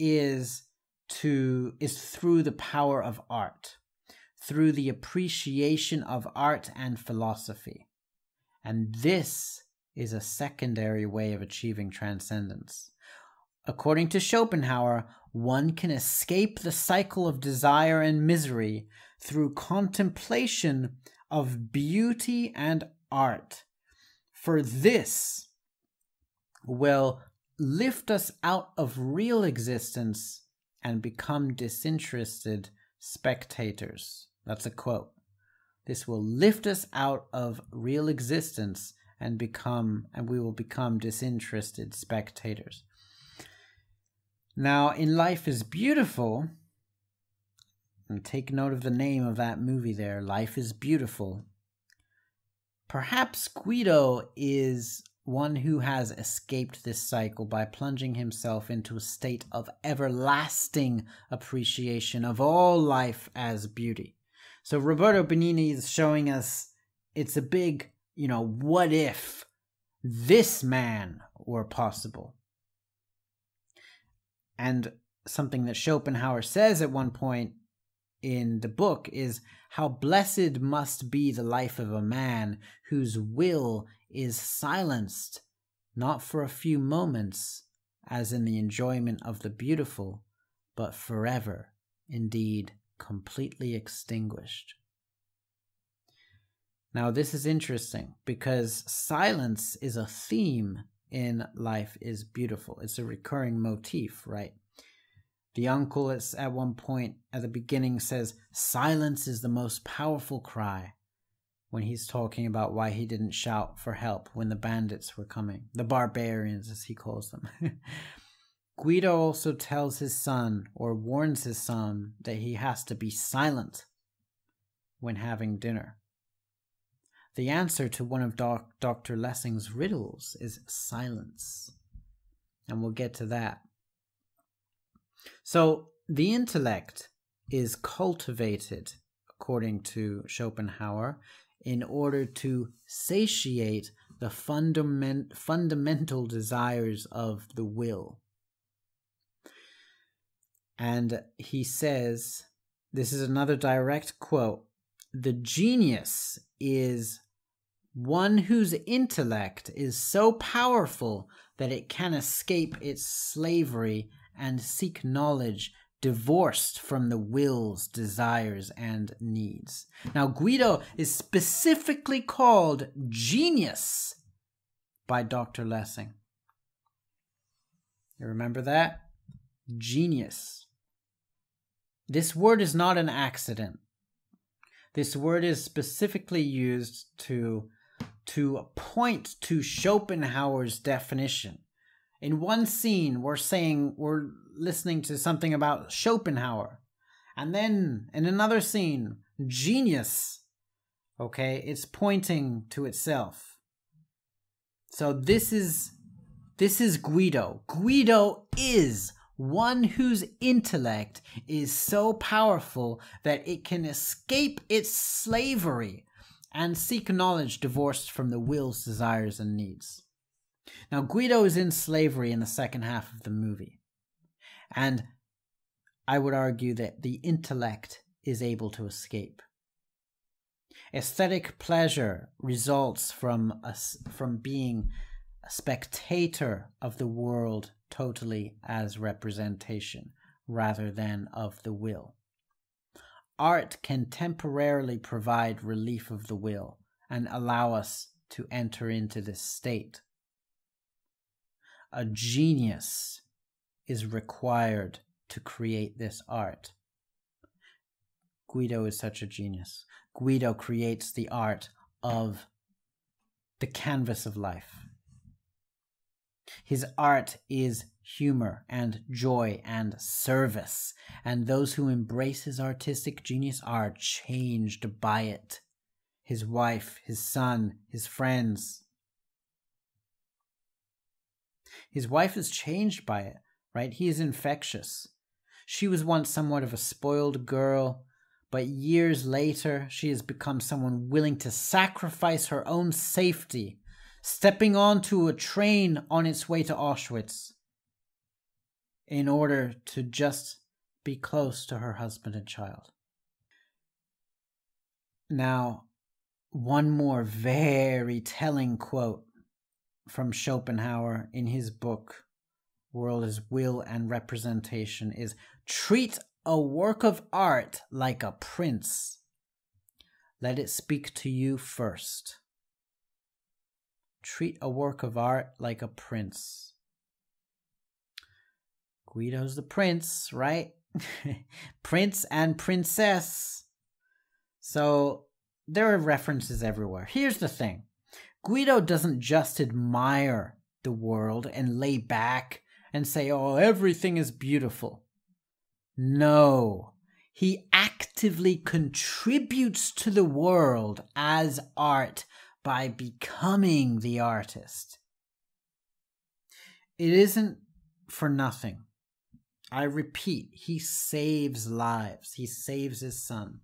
is through the power of art, through the appreciation of art and philosophy. And this is a secondary way of achieving transcendence. According to Schopenhauer, one can escape the cycle of desire and misery through contemplation of beauty and art. For this will lift us out of real existence and become disinterested spectators. That's a quote. This will lift us out of real existence and we will become disinterested spectators. Now, in Life is Beautiful, and take note of the name of that movie there, Life is Beautiful. Perhaps Guido is one who has escaped this cycle by plunging himself into a state of everlasting appreciation of all life as beauty. So Roberto Benigni is showing us it's a big, you know, what if this man were possible? And something that Schopenhauer says at one point in the book is, how blessed must be the life of a man whose will is silenced, not for a few moments, as in the enjoyment of the beautiful, but forever, indeed, completely extinguished. Now, this is interesting because silence is a theme in Life is Beautiful. It's a recurring motif, right? The uncle at one point at the beginning says, silence is the most powerful cry, when he's talking about why he didn't shout for help when the bandits were coming, the barbarians as he calls them. Guido also tells his son, or warns his son, that he has to be silent when having dinner. The answer to one of Dr. Lessing's riddles is silence, and we'll get to that. So the intellect is cultivated, according to Schopenhauer, in order to satiate the fundamental desires of the will. And he says, this is another direct quote, "The genius is one whose intellect is so powerful that it can escape its slavery and seek knowledge divorced from the will's desires and needs." Now, Guido is specifically called genius by Dr. Lessing. You remember that? Genius. This word is not an accident. This word is specifically used to point to Schopenhauer's definition. In one scene, we're listening to something about Schopenhauer. And then in another scene, genius. Okay, it's pointing to itself. So this is Guido. Guido is one whose intellect is so powerful that it can escape its slavery and seek knowledge divorced from the will's desires and needs. Now, Guido is in slavery in the second half of the movie. And I would argue that the intellect is able to escape. Aesthetic pleasure results from being a spectator of the world totally as representation, rather than of the will. Art can temporarily provide relief of the will and allow us to enter into this state. A genius is required to create this art. Guido is such a genius. Guido creates the art of the canvas of life. His art is humor and joy and service, and those who embrace his artistic genius are changed by it. His wife, his son, his friends. His wife is changed by it, right? He is infectious. She was once somewhat of a spoiled girl, but years later, she has become someone willing to sacrifice her own safety, stepping onto a train on its way to Auschwitz in order to just be close to her husband and child. Now, one more very telling quote from Schopenhauer in his book, World as Will and Representation, is, "Treat a work of art like a prince. Let it speak to you first." Treat a work of art like a prince. Guido's the prince, right? Prince and princess. So there are references everywhere. Here's the thing. Guido doesn't just admire the world and lay back and say, "Oh, everything is beautiful." No, he actively contributes to the world as art by becoming the artist. It isn't for nothing. I repeat, he saves lives. He saves his son.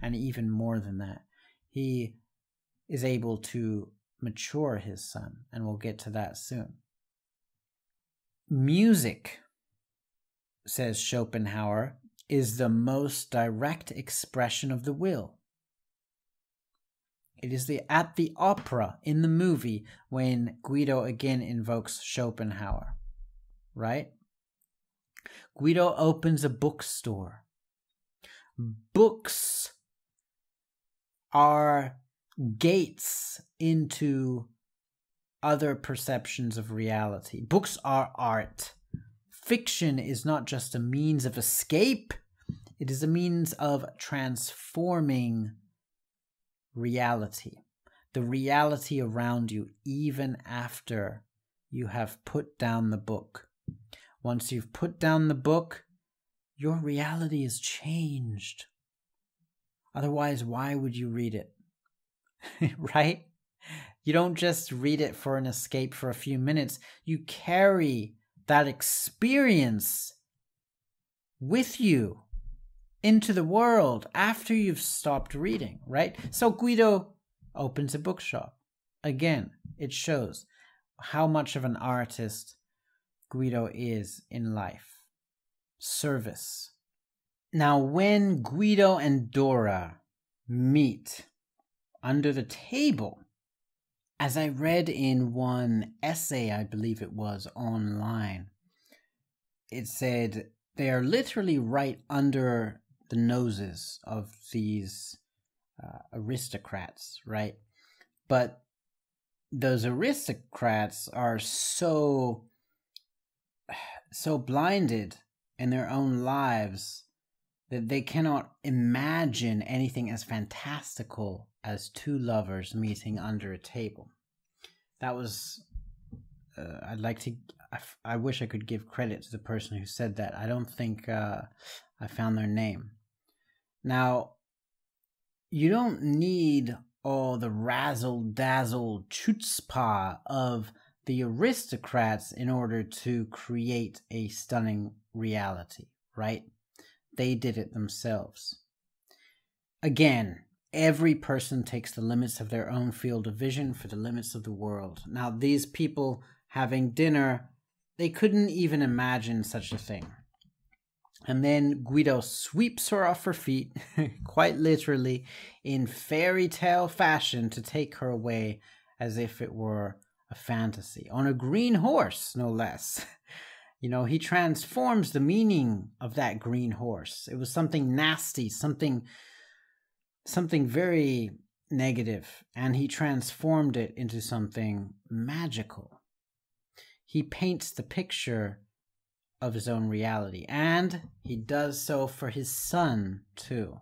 And even more than that, he is able to mature his son, and we'll get to that soon. Music, says Schopenhauer, is the most direct expression of the will. It is at the opera, in the movie, when Guido again invokes Schopenhauer, right? Guido opens a bookstore. Books are gates into other perceptions of reality. Books are art. Fiction is not just a means of escape, it is a means of transforming reality. The reality around you, even after you have put down the book. Once you've put down the book, your reality is changed. Otherwise, why would you read it? Right? You don't just read it for an escape for a few minutes. You carry that experience with you into the world after you've stopped reading, right? So Guido opens a bookshop, Again, it shows how much of an artist Guido is in life. Service. Now, when Guido and Dora meet under the table, as I read in one essay, I believe it was online, it said they are literally right under the noses of these aristocrats, right? But those aristocrats are so blinded in their own lives that they cannot imagine anything as fantastical as two lovers meeting under a table. That was, I wish I could give credit to the person who said that. I don't think I found their name. Now, you don't need all the razzle-dazzle chutzpah of the aristocrats in order to create a stunning reality, right? They did it themselves. Again, every person takes the limits of their own field of vision for the limits of the world. Now, these people having dinner, they couldn't even imagine such a thing. And then Guido sweeps her off her feet, quite literally, in fairy tale fashion to take her away as if it were a fantasy. On a green horse, no less. You know, he transforms the meaning of that green horse. It was something nasty, something very negative, and he transformed it into something magical. He paints the picture of his own reality, and he does so for his son, too.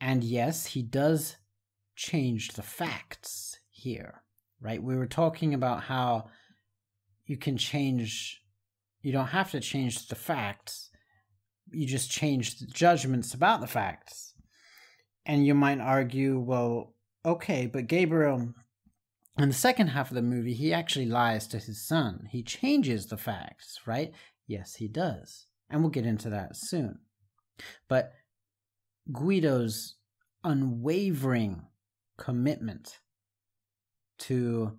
And yes, he does change the facts here, right? We were talking about how you can change, you don't have to change the facts, you just change the judgments about the facts. And you might argue, well, okay, but Gabriel, in the second half of the movie, he actually lies to his son. He changes the facts, right? Yes, he does. And we'll get into that soon. But Guido's unwavering commitment to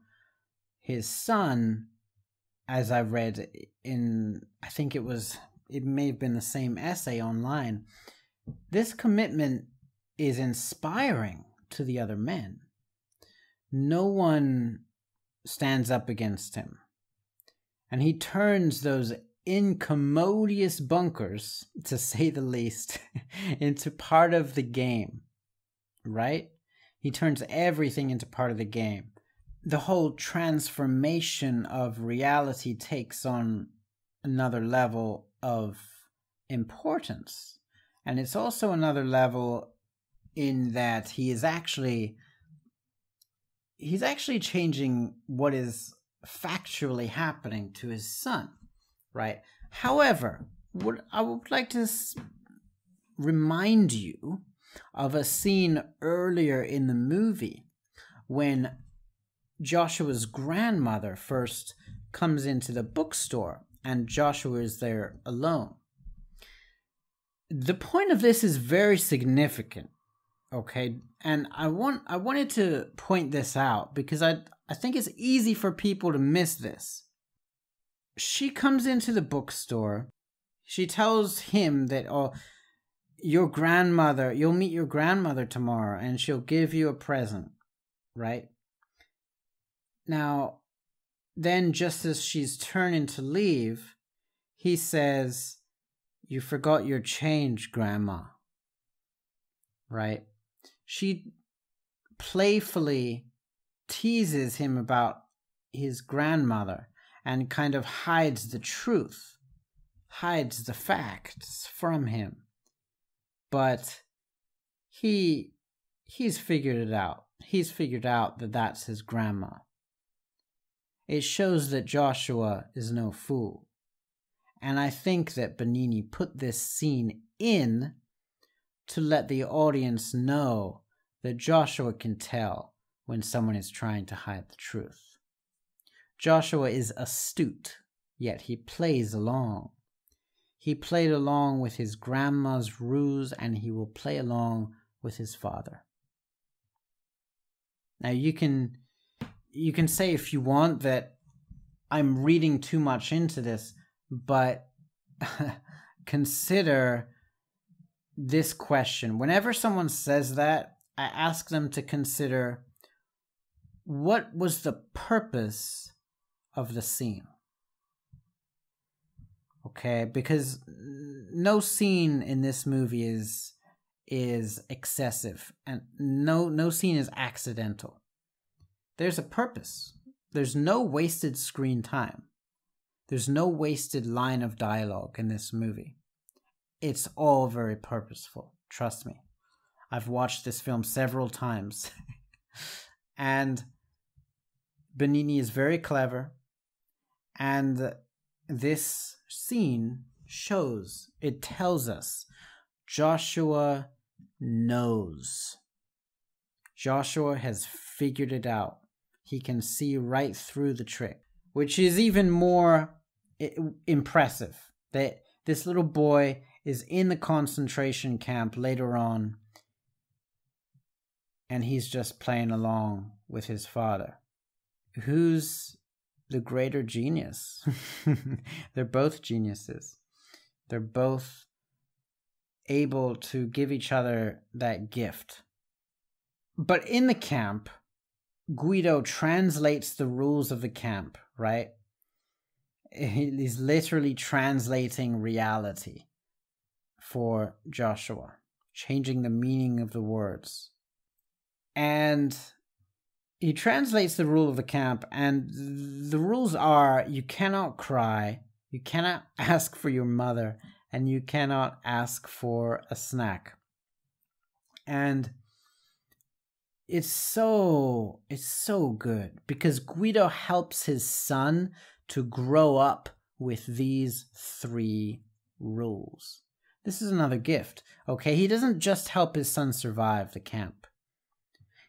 his son, as I read in, I think it was, it may have been the same essay online, this commitment is inspiring to the other men. No one stands up against him. And he turns those incommodious bunkers, to say the least, into part of the game, right? He turns everything into part of the game. The whole transformation of reality takes on another level of importance. And it's also another level in that he is actually, changing what is factually happening to his son, right? However, what I would like to remind you of a scene earlier in the movie when Joshua's grandmother first comes into the bookstore, and Joshua is there alone. The point of this is very significant, okay? And I wanted to point this out because I think it's easy for people to miss this. She comes into the bookstore. She tells him that, oh, your grandmother, you'll meet your grandmother tomorrow, and she'll give you a present, right? Now, then just as she's turning to leave, he says, "You forgot your change, Grandma." Right? She playfully teases him about his grandmother and kind of hides the truth, hides the facts from him. But he's figured it out. He's figured out that that's his grandma. It shows that Joshua is no fool. And I think that Benigni put this scene in to let the audience know that Joshua can tell when someone is trying to hide the truth. Joshua is astute, yet he plays along. He played along with his grandma's ruse, and he will play along with his father. Now you can say if you want that I'm reading too much into this, but consider this question. Whenever someone says that, I ask them to consider what was the purpose of the scene. Okay, because no scene in this movie is excessive, and no scene is accidental. There's a purpose. There's no wasted screen time. There's no wasted line of dialogue in this movie. It's all very purposeful, trust me. I've watched this film several times. And Benigni is very clever, and this scene shows, it tells us, Joshua knows. Joshua has figured it out. He can see right through the trick, which is even more impressive. That this little boy is in the concentration camp later on, and he's just playing along with his father. Who's the greater genius? They're both geniuses. They're both able to give each other that gift. But in the camp, Guido translates the rules of the camp, right? He's literally translating reality for Joshua, changing the meaning of the words. And he translates the rule of the camp, and the rules are: you cannot cry, you cannot ask for your mother, and you cannot ask for a snack. And it's so good, because Guido helps his son to grow up with these three rules. This is another gift, okay? He doesn't just help his son survive the camp.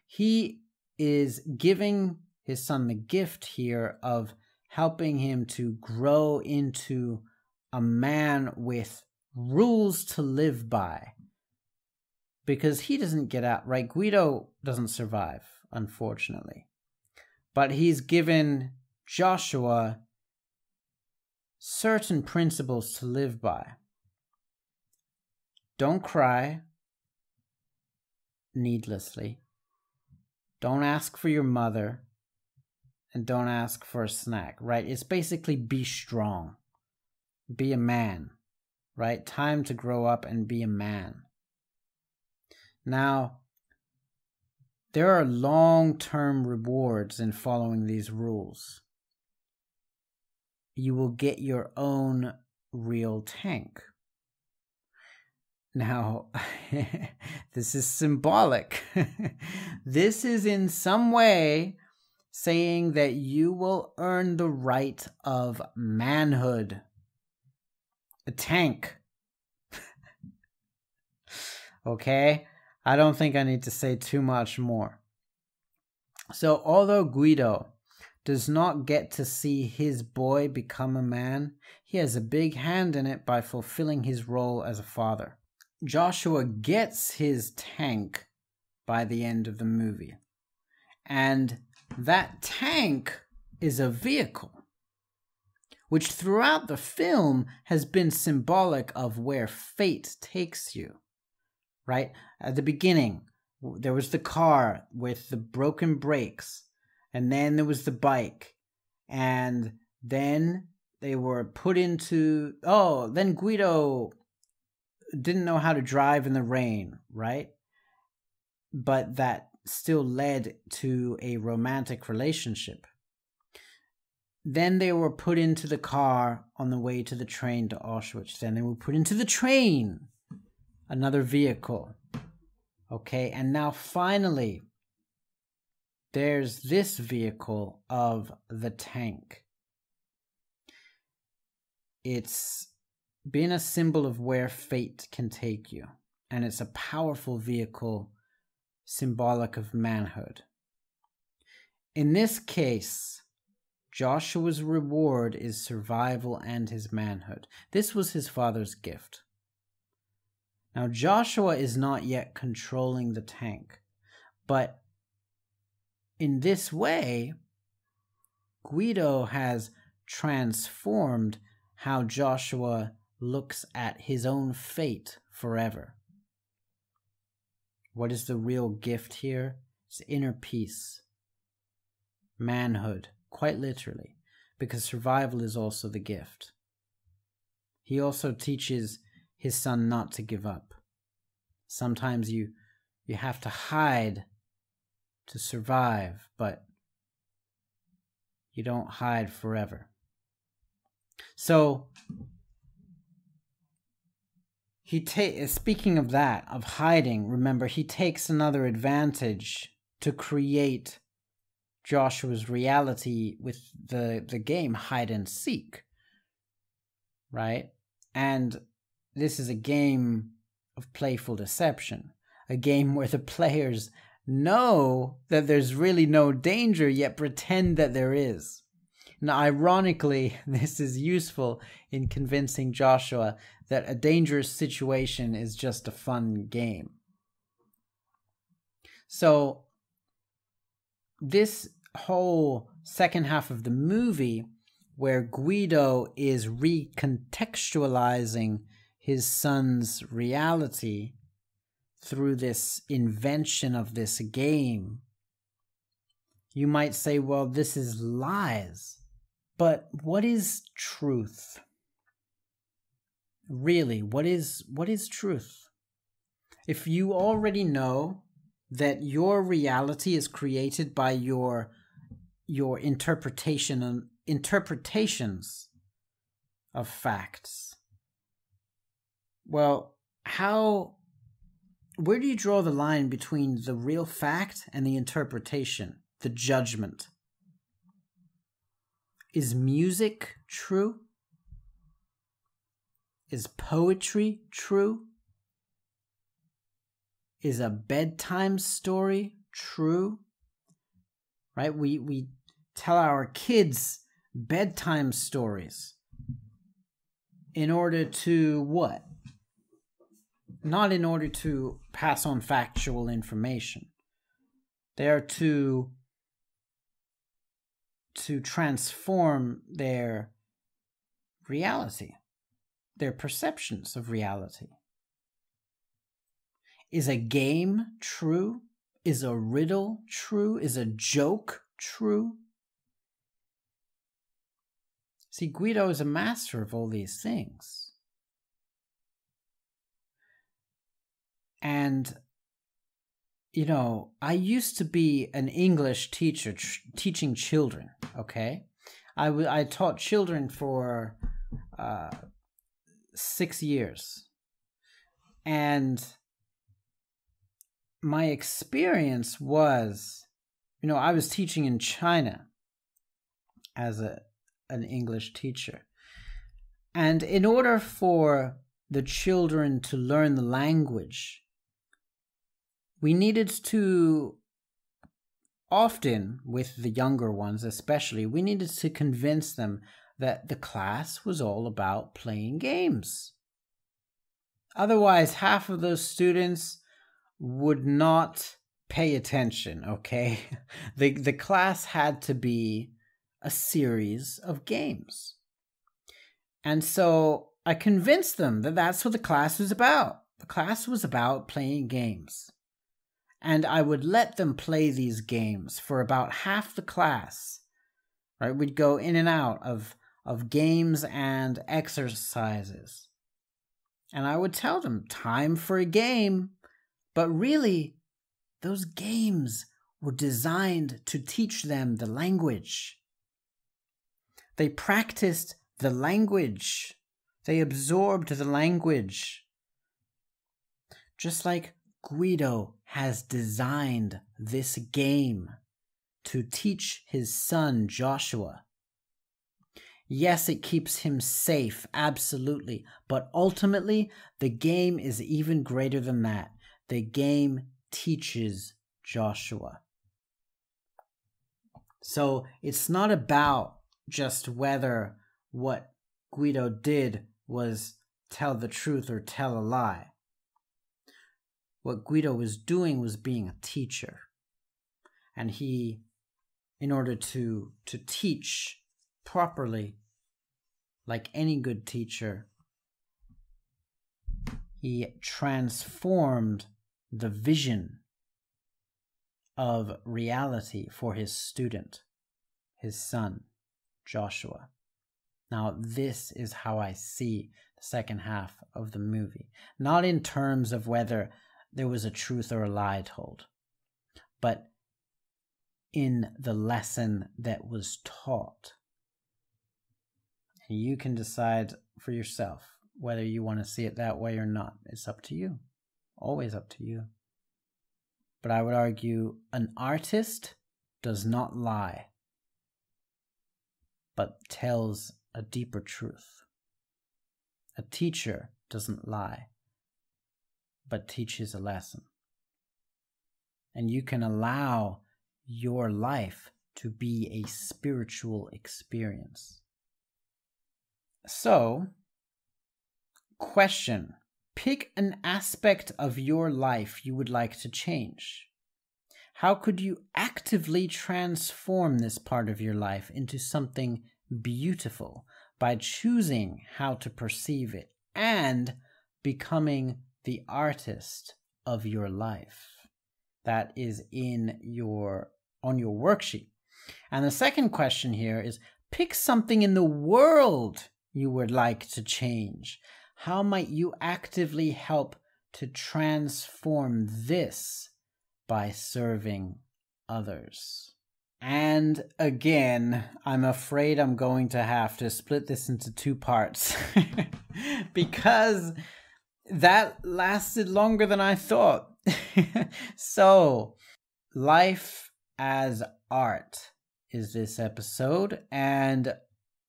He is giving his son the gift here of helping him to grow into a man with rules to live by, because he doesn't get out, right? Guido doesn't survive, unfortunately, but he's given Joshua certain principles to live by. Don't cry needlessly. Don't ask for your mother, and don't ask for a snack, right? It's basically be strong, be a man, right? Time to grow up and be a man. Now, there are long-term rewards in following these rules. You will get your own real tank. Now, this is symbolic. This is in some way saying that you will earn the right of manhood. A tank. Okay? I don't think I need to say too much more. So, although Guido does not get to see his boy become a man, he has a big hand in it by fulfilling his role as a father. Joshua gets his tank by the end of the movie. And that tank is a vehicle, which throughout the film has been symbolic of where fate takes you, right? At the beginning, there was the car with the broken brakes, and then there was the bike, and then they were put into... Oh, then Guido didn't know how to drive in the rain, right? But that still led to a romantic relationship. Then they were put into the car on the way to the train to Auschwitz. Then they were put into the train, another vehicle. Okay, and now finally, there's this vehicle of the tank. It's being a symbol of where fate can take you, and it's a powerful vehicle symbolic of manhood. In this case, Joshua's reward is survival and his manhood. This was his father's gift. Now, Joshua is not yet controlling the tank, but In this way, Guido has transformed how Joshua looks at his own fate forever. What is the real gift here? It's inner peace. Manhood, quite literally, because survival is also the gift. He also teaches his son not to give up. Sometimes you have to hide to survive, but you don't hide forever. So, speaking of that, of hiding, remember, he takes another advantage to create Joshua's reality with the game hide and seek, right? And this is a game of playful deception, a game where the players know that there's really no danger, yet pretend that there is. Now, ironically, this is useful in convincing Joshua that a dangerous situation is just a fun game. So, this whole second half of the movie, where Guido is recontextualizing his son's reality through this invention of this game, you might say, well, this is lies. But what is truth? Really, what is truth? If you already know that your reality is created by your interpretation and interpretations of facts, well, where do you draw the line between the real fact and the interpretation, the judgment? Is music true? Is poetry true? Is a bedtime story true? Right? We tell our kids bedtime stories in order to what? Not in order to pass on factual information. They are to transform their reality, their perceptions of reality. Is a game true? Is a riddle true? Is a joke true? See, Guido is a master of all these things. And, you know, I used to be an English teacher teaching children, okay? I taught children for 6 years. And my experience was, you know, I was teaching in China as an English teacher. And in order for the children to learn the language, we needed to, often with the younger ones especially, we needed to convince them that the class was all about playing games. Otherwise, half of those students would not pay attention, okay? The class had to be a series of games. And so I convinced them that that's what the class was about. The class was about playing games. And I would let them play these games for about half the class, right? We'd go in and out of games and exercises. And I would tell them, time for a game. But really, those games were designed to teach them the language. They practiced the language. They absorbed the language. Just like Guido has designed this game to teach his son Joshua. Yes, it keeps him safe, absolutely. But ultimately, the game is even greater than that. The game teaches Joshua. So it's not about just whether what Guido did was tell the truth or tell a lie. What Guido was doing was being a teacher. And he, in order to teach properly, like any good teacher, he transformed the vision of reality for his student, his son, Joshua. Now, this is how I see the second half of the movie. Not in terms of whether there was a truth or a lie told, but in the lesson that was taught. And you can decide for yourself whether you want to see it that way or not. It's up to you. Always up to you. But I would argue an artist does not lie, but tells a deeper truth. A teacher doesn't lie, but teaches a lesson. And you can allow your life to be a spiritual experience. So, question. Pick an aspect of your life you would like to change. How could you actively transform this part of your life into something beautiful by choosing how to perceive it and becoming the artist of your life? That is on your worksheet. And the second question here is, pick something in the world you would like to change. How might you actively help to transform this by serving others? And again, I'm afraid I'm going to have to split this into two parts because that lasted longer than I thought. So, Life as Art is this episode, and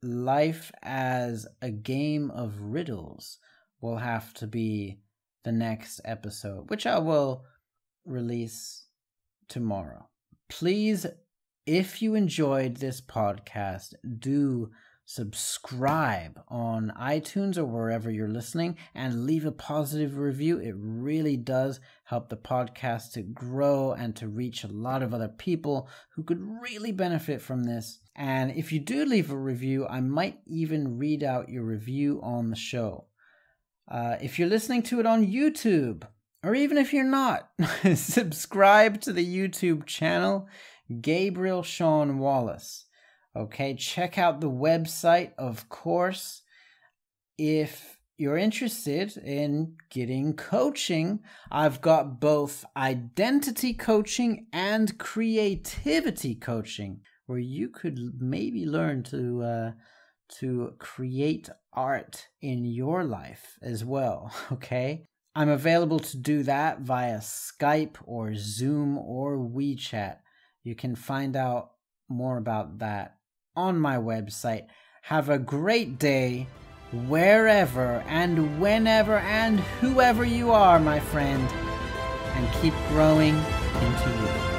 Life as a Game of Riddles will have to be the next episode, which I will release tomorrow. Please, if you enjoyed this podcast, do subscribe on iTunes or wherever you're listening and leave a positive review. It really does help the podcast to grow and to reach a lot of other people who could really benefit from this. And if you do leave a review, I might even read out your review on the show. If you're listening to it on YouTube, or even if you're not, subscribe to the YouTube channel, Gabriel Sean Wallace. Okay, check out the website, of course. If you're interested in getting coaching, I've got both identity coaching and creativity coaching, where you could maybe learn to create art in your life as well, okay? I'm available to do that via Skype or Zoom or WeChat. You can find out more about that on my website. Have a great day, wherever and whenever and whoever you are, my friend, and keep growing into you.